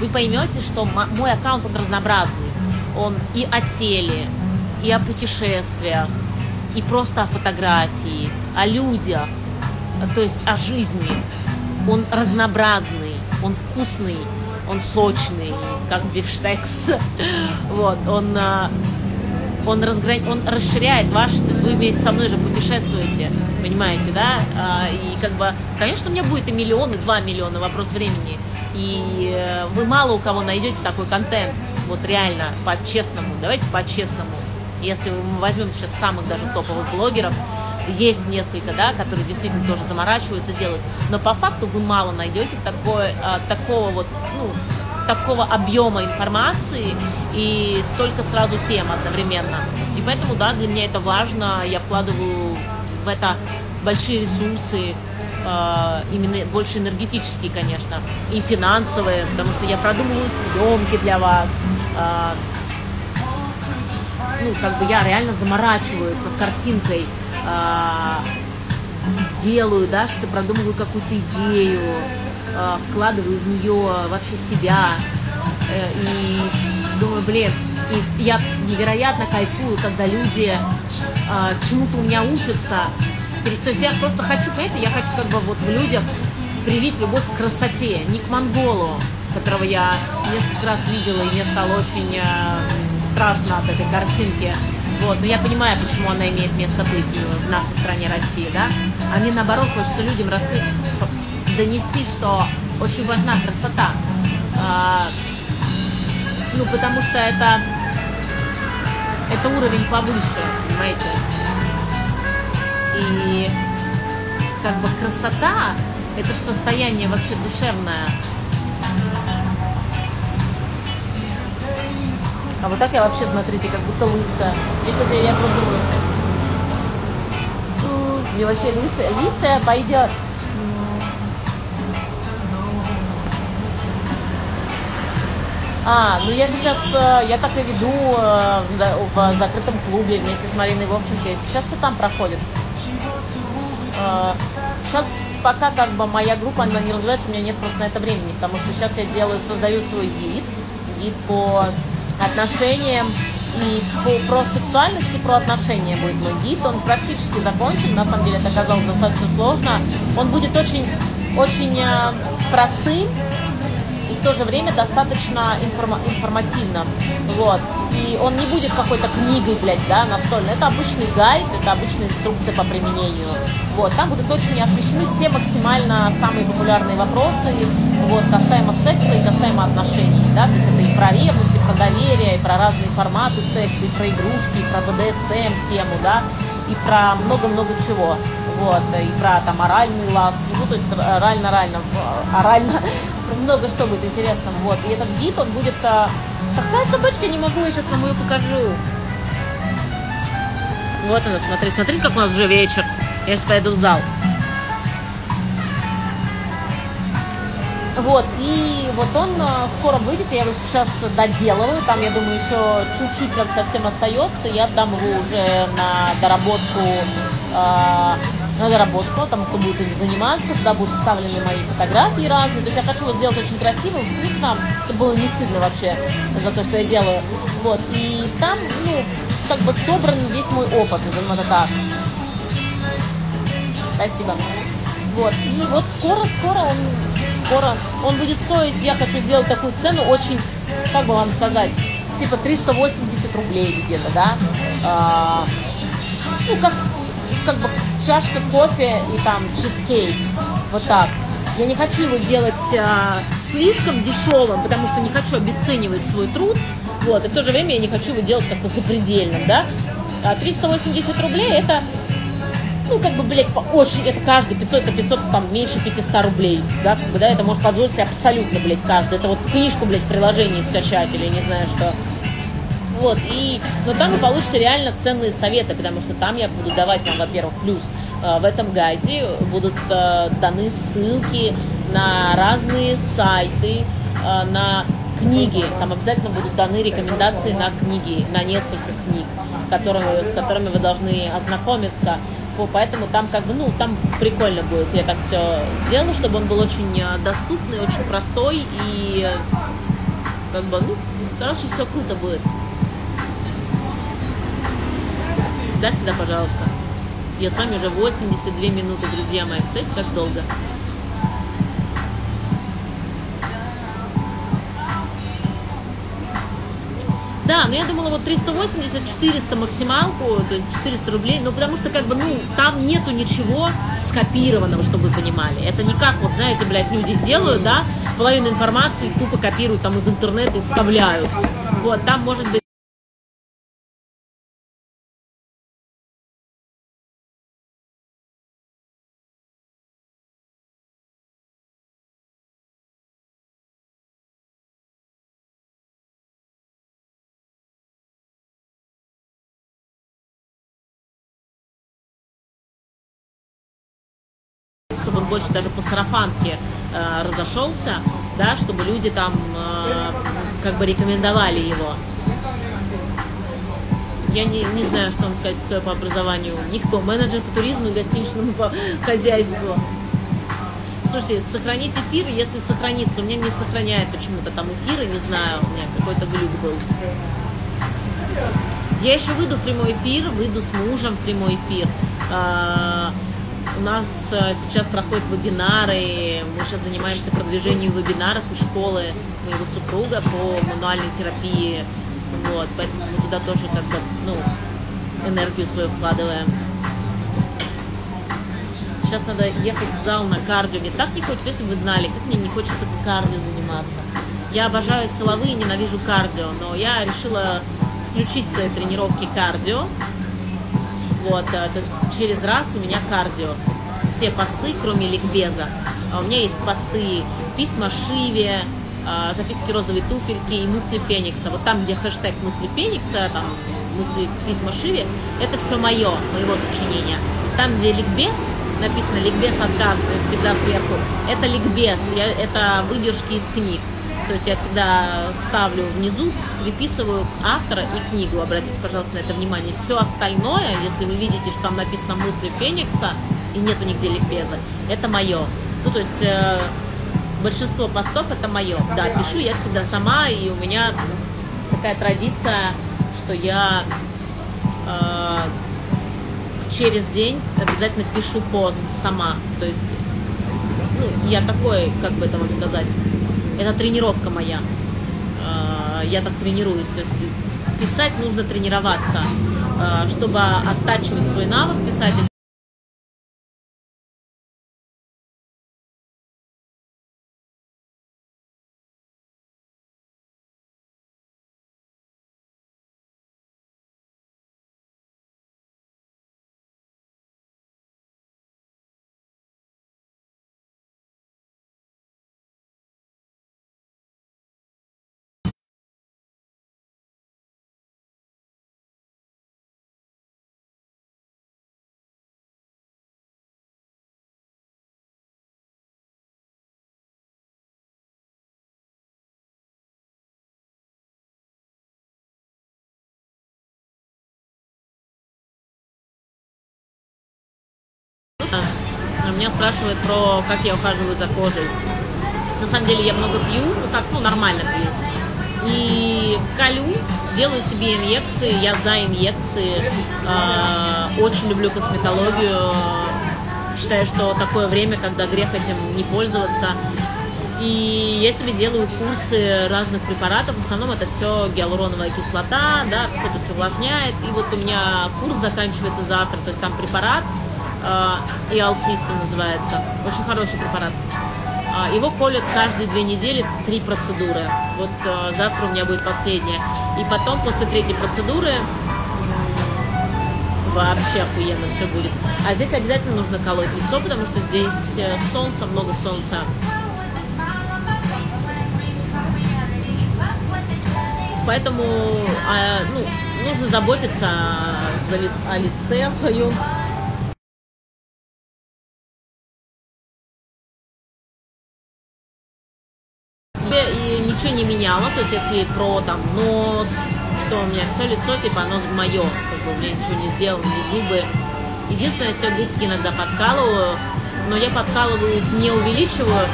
вы поймете, что мой аккаунт, он разнообразный. Он и о теле, и о путешествиях, и просто о фотографии, о людях, то есть о жизни. Он разнообразный, он вкусный, он сочный, как бифштекс. Вот, он, он, разгра... он расширяет ваши, то есть вы вместе со мной же путешествуете. Понимаете, да? И как бы, конечно, у меня будет и миллион, и два миллиона, вопрос времени. И вы мало у кого найдете такой контент, вот реально, по-честному, давайте по-честному. Если мы возьмем сейчас самых даже топовых блогеров, есть несколько, да, которые действительно тоже заморачиваются, делают, но по факту вы мало найдете такое, такого вот, ну, такого объема информации и столько сразу тем одновременно. И поэтому, да, для меня это важно, я вкладываю в это большие ресурсы, э, именно больше энергетические, конечно, и финансовые, потому что я продумываю съемки для вас. Э, ну, как бы я реально заморачиваюсь над картинкой, э, делаю, да, что-то продумываю какую-то идею, э, вкладываю в нее вообще себя. Э, и думаю, блин, и я невероятно кайфую, когда люди э, чему-то у меня учатся. То есть я просто хочу, понимаете, я хочу как бы вот в людях привить любовь к красоте, не к монголу, которого я несколько раз видела, и мне стало очень э, страшно от этой картинки. Вот. Но я понимаю, почему она имеет место быть в нашей стране России, да? А мне наоборот хочется людям раскрыть, донести, что очень важна красота. Э, ну, потому что это... Это уровень повыше, понимаете? И как бы красота, это же состояние вообще душевное. А вот так я вообще, смотрите, как будто лысая. Ведь это я подумаю. Я вообще лысая. Лысая пойдет. А, ну я же сейчас, я так и веду в закрытом клубе вместе с Мариной Вовченко. Сейчас все там проходит. Сейчас пока как бы моя группа, она не развивается, у меня нет просто на это времени, потому что сейчас я делаю, создаю свой гид, гид по отношениям и по, про сексуальность и про отношения будет мой гид. Он практически закончен, на самом деле это оказалось достаточно сложно. Он будет очень, очень простым. В то же время достаточно информа информативно, вот, и он не будет какой-то книгой, блядь, да, настольной, это обычный гайд, это обычная инструкция по применению, вот, там будут очень освещены все максимально самые популярные вопросы, вот, касаемо секса и касаемо отношений, да, то есть это и про ревность, и про доверие, и про разные форматы секса, и про игрушки, и про бэ дэ эс эм тему, да, и про много-много чего. Вот, и про там оральные ласки, ну, то есть орально, орально, орально, много что будет интересно, вот, и этот гид, он будет, а... такая собачка, не могу, я сейчас вам ее покажу, вот она, смотрите, смотрите, как у нас уже вечер, я сейчас пойду в зал, вот, и вот он скоро выйдет, я его сейчас доделываю, там, я думаю, еще чуть-чуть прям совсем остается, я отдам его уже на доработку, э на доработку, там кто будет им заниматься, туда будут вставлены мои фотографии разные, то есть я хочу вот сделать очень красиво, вкусно, чтобы было не стыдно вообще за то, что я делаю, вот, и там, ну, как бы собран весь мой опыт, назовем это так. Спасибо. Вот, и вот скоро-скоро он, скоро он будет стоить, я хочу сделать такую цену очень, как бы вам сказать, типа триста восемьдесят рублей где-то, да, а, ну, как... как бы чашка кофе и там чизкейк, вот так. Я не хочу его делать а, слишком дешевым, потому что не хочу обесценивать свой труд, вот, и в то же время я не хочу его делать как-то запредельным, да. А триста восемьдесят рублей это, ну, как бы, блядь, по очень, это каждый, пятьсот, это пятьсот, там, меньше пятисот рублей, да, как бы, да, это может позволить себе абсолютно, блядь, каждый, это вот книжку, блядь, в приложении скачать или не знаю что. Вот, и, но там вы получите реально ценные советы, потому что там я буду давать вам, во-первых, плюс э, в этом гайде будут э, даны ссылки на разные сайты, э, на книги, там обязательно будут даны рекомендации на книги, на несколько книг, которые, с которыми вы должны ознакомиться, поэтому там как бы, ну, там прикольно будет, я так все сделала, чтобы он был очень доступный, очень простой и как бы, ну, короче, все круто будет. Да, сюда, пожалуйста. Я с вами уже восемьдесят две минуты, друзья мои. Представляете, как долго. Да, ну я думала, вот триста восемьдесят, четыреста максималку, то есть четыреста рублей, ну потому что, как бы, ну, там нету ничего скопированного, чтобы вы понимали. Это не как, вот, знаете, блядь, люди делают, да, половину информации тупо копируют там из интернета и вставляют. Вот, там может быть... чтобы он больше даже по сарафанке э, разошелся, да, чтобы люди там э, как бы рекомендовали его. Я не, не знаю, что вам сказать, кто я по образованию. Никто. Менеджер по туризму и гостиничному по хозяйству. Слушайте, сохранить эфир, если сохранится. У меня не сохраняет почему-то там эфиры, не знаю, у меня какой-то глюк был. Я еще выйду в прямой эфир, выйду с мужем в прямой эфир. У нас сейчас проходят вебинары, мы сейчас занимаемся продвижением вебинаров и школы моего супруга по мануальной терапии, вот, поэтому мы туда тоже как бы, ну, энергию свою вкладываем. Сейчас надо ехать в зал на кардио, мне так не хочется, если бы вы знали, как мне не хочется кардио заниматься. Я обожаю силовые, ненавижу кардио, но я решила включить в свои тренировки кардио. Вот, то есть через раз у меня кардио, все посты, кроме ликбеза. У меня есть посты, письма Шиве, записки розовой туфельки и мысли Феникса. Вот там, где хэштег мысли Феникса, там мысли письма Шиви, это все мое, моего сочинения. Там, где ликбез, написано ликбез отказ, всегда сверху, это ликбез, я, это выдержки из книг. То есть я всегда ставлю внизу, приписываю автора и книгу. Обратите, пожалуйста, на это внимание. Все остальное, если вы видите, что там написано мысли Феникса и нету нигде ликбеза, это мое. Ну, то есть э, большинство постов это мое. Да, пишу я всегда сама, и у меня такая традиция, что я э, через день обязательно пишу пост сама. То есть, ну, я такой, как бы это вам сказать... Это тренировка моя, я так тренируюсь, то есть писать нужно тренироваться, чтобы оттачивать свой навык писателя. Меня спрашивают про, как я ухаживаю за кожей. На самом деле я много пью, ну так, ну нормально пью. И колю, делаю себе инъекции, я за инъекции. Э, очень люблю косметологию. Считаю, что такое время, когда грех этим не пользоваться. И я себе делаю курсы разных препаратов. В основном это все гиалуроновая кислота, да, все тут увлажняет. И вот у меня курс заканчивается завтра, то есть там препарат. И Альсистом называется. Очень хороший препарат. Его колят каждые две недели три процедуры. Вот завтра у меня будет последняя. И потом, после третьей процедуры, вообще охуенно все будет. А здесь обязательно нужно колоть лицо, потому что здесь солнце, много солнца. Поэтому ну, нужно заботиться о лице своем. Не меняла, то есть если про там нос, что у меня все лицо типа оно мое, как бы у меня ничего не сделано, ни зубы. Единственное, все губки иногда подкалываю, но я подкалываю не увеличиваю,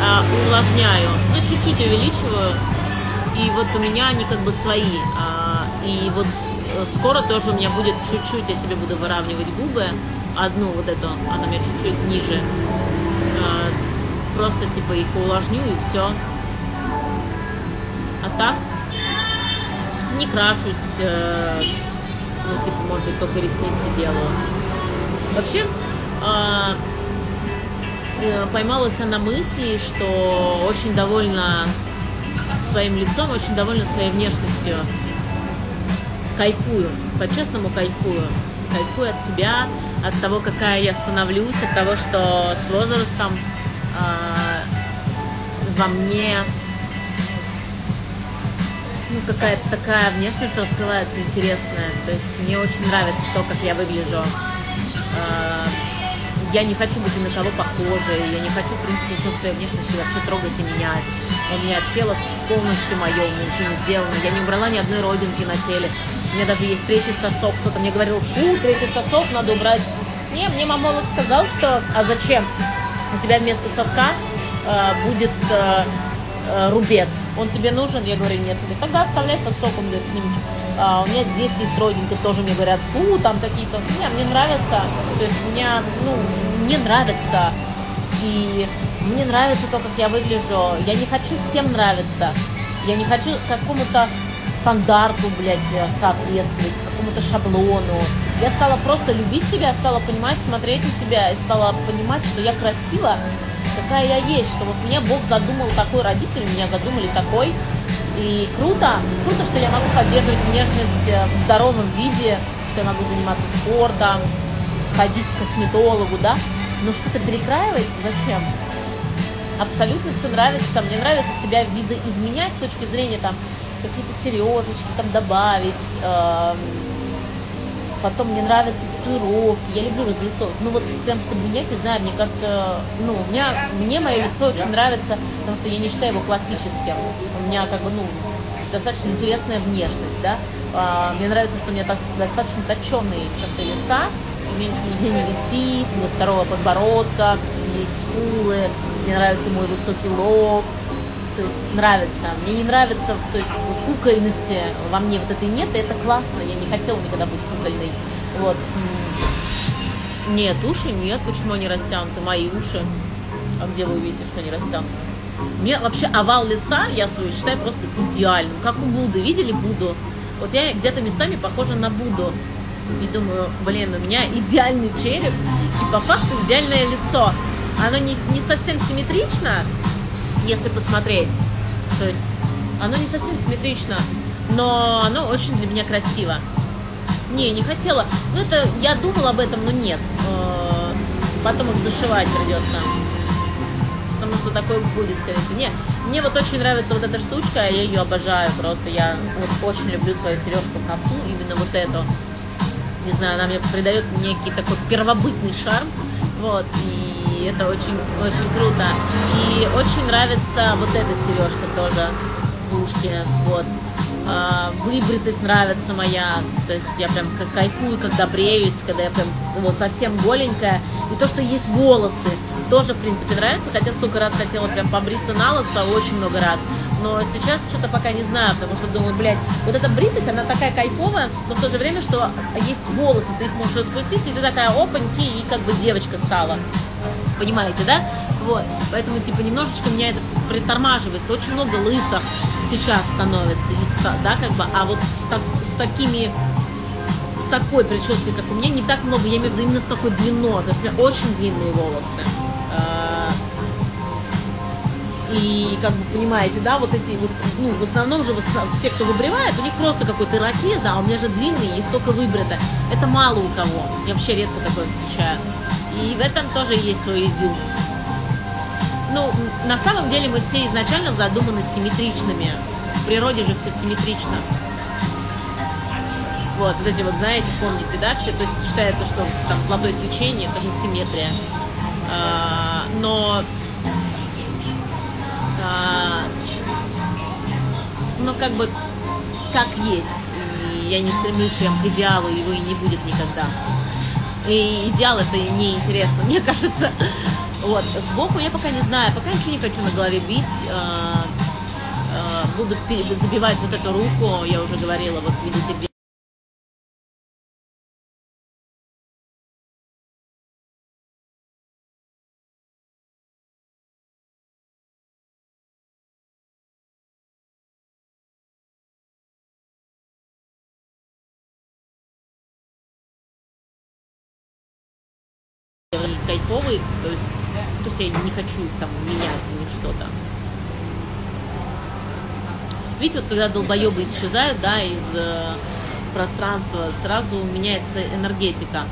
а увлажняю, ну чуть-чуть увеличиваю, и вот у меня они как бы свои, и вот скоро тоже у меня будет чуть-чуть, я себе буду выравнивать губы, одну вот эту, она у меня чуть-чуть ниже, просто типа их увлажню и все. А так не крашусь, э, ну, типа, может быть, только ресницы делаю. Вообще, э, э, поймалась я на мысли, что очень довольна своим лицом, очень довольна своей внешностью. Кайфую, по-честному кайфую. Кайфую от себя, от того, какая я становлюсь, от того, что с возрастом э, во мне... Ну, какая-то такая внешность раскрывается интересная. То есть мне очень нравится то, как я выгляжу. Я не хочу быть ни на кого похожей. Я не хочу, в принципе, ничего в своей внешности вообще трогать и менять. У меня тело полностью мое, ничего не сделано. Я не убрала ни одной родинки на теле. У меня даже есть третий сосок. Кто-то мне говорил, фу, третий сосок надо убрать. Не, мне мамолог сказал, что а зачем? У тебя вместо соска э, будет... Э, рубец, он тебе нужен? Я говорю, нет. Говорю, тогда оставляй сосок, он говорит, с ним. А, у меня здесь есть родинка, тоже мне говорят, фу, там какие-то, не, мне нравится, то есть у меня, ну, мне нравится, и мне нравится то, как я выгляжу, я не хочу всем нравиться, я не хочу какому-то стандарту, блядь, соответствовать, какому-то шаблону, я стала просто любить себя, стала понимать, смотреть на себя, и стала понимать, что я красива, какая я есть, что вот меня Бог задумал такой, родители меня задумали такой. И круто, круто, что я могу поддерживать внешность в здоровом виде, что я могу заниматься спортом, ходить к косметологу, да, но что-то перекраивать зачем? абсолютно все нравится. Мне нравится себя видоизменять с точки зрения там какие-то сережечки там добавить. Э, потом мне нравятся татуировки, я люблю разрисовывать. Ну вот прям чтобы менять, не знаю, мне кажется, ну у меня, мне мое лицо очень нравится, потому что я не считаю его классическим. У меня как бы, ну, достаточно интересная внешность, да. Э, мне нравится, что у меня достаточно точеные черты лица. Меньше нигде не висит, у меня второго подбородка, есть скулы, мне нравится мой высокий лоб, то есть нравится. Мне не нравится, то есть вот, кукольности во мне вот этой нет, и это классно, я не хотела никогда быть кукольной. Вот. Нет, уши нет, почему они растянуты, мои уши, а где вы увидите, что они растянуты? Мне вообще овал лица, я свой считаю просто идеальным, как у Будды, видели Будду? Вот я где-то местами похожа на Будду. И думаю, блин, у меня идеальный череп и по факту идеальное лицо. Оно не, не совсем симметрично, если посмотреть. То есть оно не совсем симметрично, но оно очень для меня красиво. Не, не хотела. Ну это, я думала об этом, но нет. Потом их зашивать придется. Потому что такое будет, скорее всего. Не, мне вот очень нравится вот эта штучка, я ее обожаю просто. Я вот очень люблю свою сережку в носу, именно вот эту. Не знаю, она мне придает некий такой первобытный шарм, вот, и это очень, очень круто. И очень нравится вот эта сережка тоже в ушке, вот. А, выбритость нравится моя, то есть я прям как кайфую, когда бреюсь, когда я прям вот совсем голенькая. И то, что есть волосы, тоже, в принципе, нравится, хотя столько раз хотела прям побриться на лысо, очень много раз. Но сейчас что-то пока не знаю, потому что думаю, блядь, вот эта бритость, она такая кайфовая, но в то же время, что есть волосы, ты их можешь распустить, и ты такая опаньки, и как бы девочка стала, понимаете, да? Вот, поэтому, типа, немножечко меня это притормаживает, очень много лысых сейчас становится, и, да, как бы, а вот с, так, с такими, с такой прической, как у меня, не так много, я имею в виду именно с такой длиной, то есть у меня очень длинные волосы. И, как бы, понимаете, да, вот эти, вот, ну, в основном же все, кто выбривает, у них просто какой-то ирокез, а у меня же длинные и столько выбрито. Это мало у кого, я вообще редко такое встречаю. И в этом тоже есть свой изюм. Ну, на самом деле мы все изначально задуманы симметричными. В природе же все симметрично. Вот, вот эти вот, знаете, помните, да, все, то есть считается, что там золотое сечение, это же симметрия. А, но... Ну, как бы, как есть. И я не стремлюсь прям к идеалу, его и не будет никогда. И идеал это неинтересно, мне кажется. Вот, сбоку я пока не знаю, пока ничего не хочу на голове бить. Буду забивать вот эту руку, я уже говорила, вот видите, где... кайфовые, то есть, то есть я не хочу там менять у них что-то. Видите, вот когда долбоебы исчезают, да, из э, пространства, сразу меняется энергетика.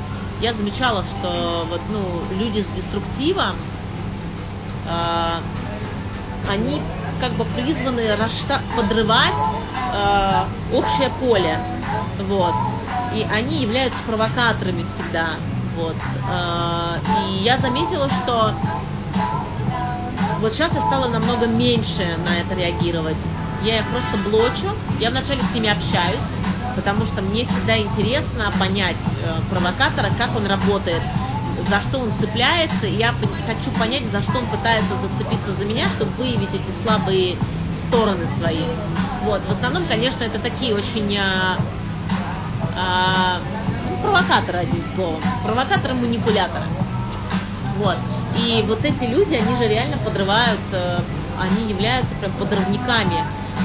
Я замечала, что вот, ну, люди с деструктива, э, они как бы призваны расшта... подрывать э, общее поле, вот, и они являются провокаторами всегда. Вот. И я заметила, что вот сейчас я стала намного меньше на это реагировать. Я их просто блочу. Я вначале с ними общаюсь, потому что мне всегда интересно понять провокатора, как он работает, за что он цепляется. Я хочу понять, за что он пытается зацепиться за меня, чтобы выявить эти слабые стороны свои. Вот. В основном, конечно, это такие очень... провокаторы, одним словом. Провокаторы-манипуляторы. Вот. И вот эти люди, они же реально подрывают, они являются прям подрывниками.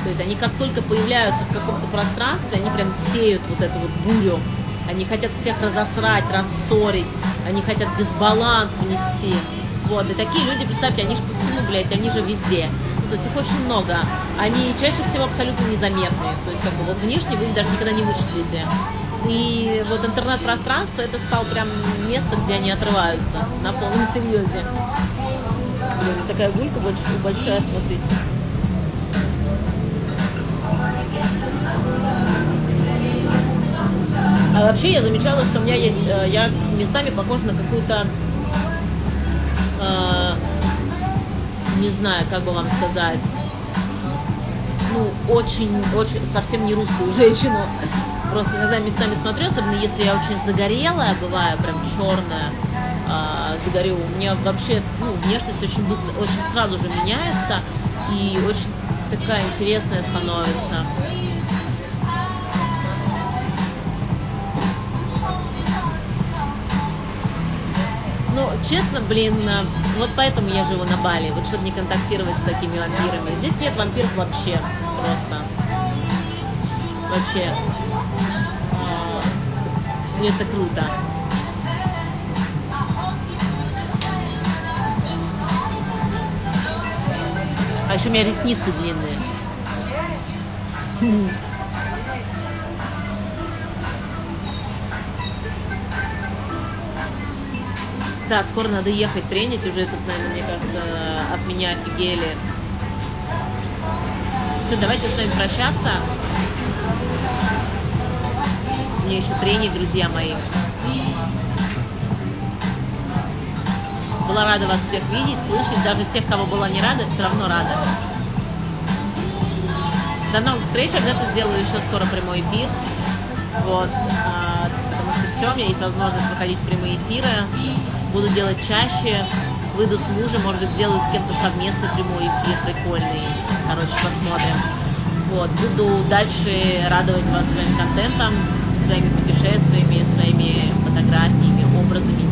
То есть они как только появляются в каком-то пространстве, они прям сеют вот эту вот бурю. Они хотят всех разосрать, рассорить. Они хотят дисбаланс внести. Вот. И такие люди, представьте, они же по всему, блядь, они же везде. То есть их очень много. Они чаще всего абсолютно незаметные. То есть как бы вот внешне вы их даже никогда не вычислите. И вот интернет-пространство, это стало прям место, где они отрываются на полном серьезе. Такая гулька больше большая, смотрите. А вообще я замечала, что у меня есть, я местами похожа на какую-то, э, не знаю, как бы вам сказать, ну, очень-очень, совсем не русскую женщину. Просто иногда местами смотрю, особенно если я очень загорелая, бываю прям черная, э, загорю. У меня вообще, ну, внешность очень быстро, очень сразу же меняется и очень такая интересная становится. Ну, честно, блин, вот поэтому я живу на Бали, вот чтобы не контактировать с такими вампирами. Здесь нет вампиров вообще, просто. Вообще. И это круто. А еще у меня ресницы длинные. Да, скоро надо ехать тренить, уже тут, наверное, мне кажется, от меня офигели. Все, давайте с вами прощаться. У меня еще тренинг, друзья мои. Была рада вас всех видеть, слышать, даже тех, кого была не рада, все равно рада. До новых встреч, обязательно сделаю еще скоро прямой эфир. Вот, потому что все, у меня есть возможность выходить в прямые эфиры. Буду делать чаще, выйду с мужем, может быть, сделаю с кем-то совместный прямой эфир, прикольный, короче, посмотрим. Вот, буду дальше радовать вас своим контентом, своими путешествиями, своими фотографиями, образами.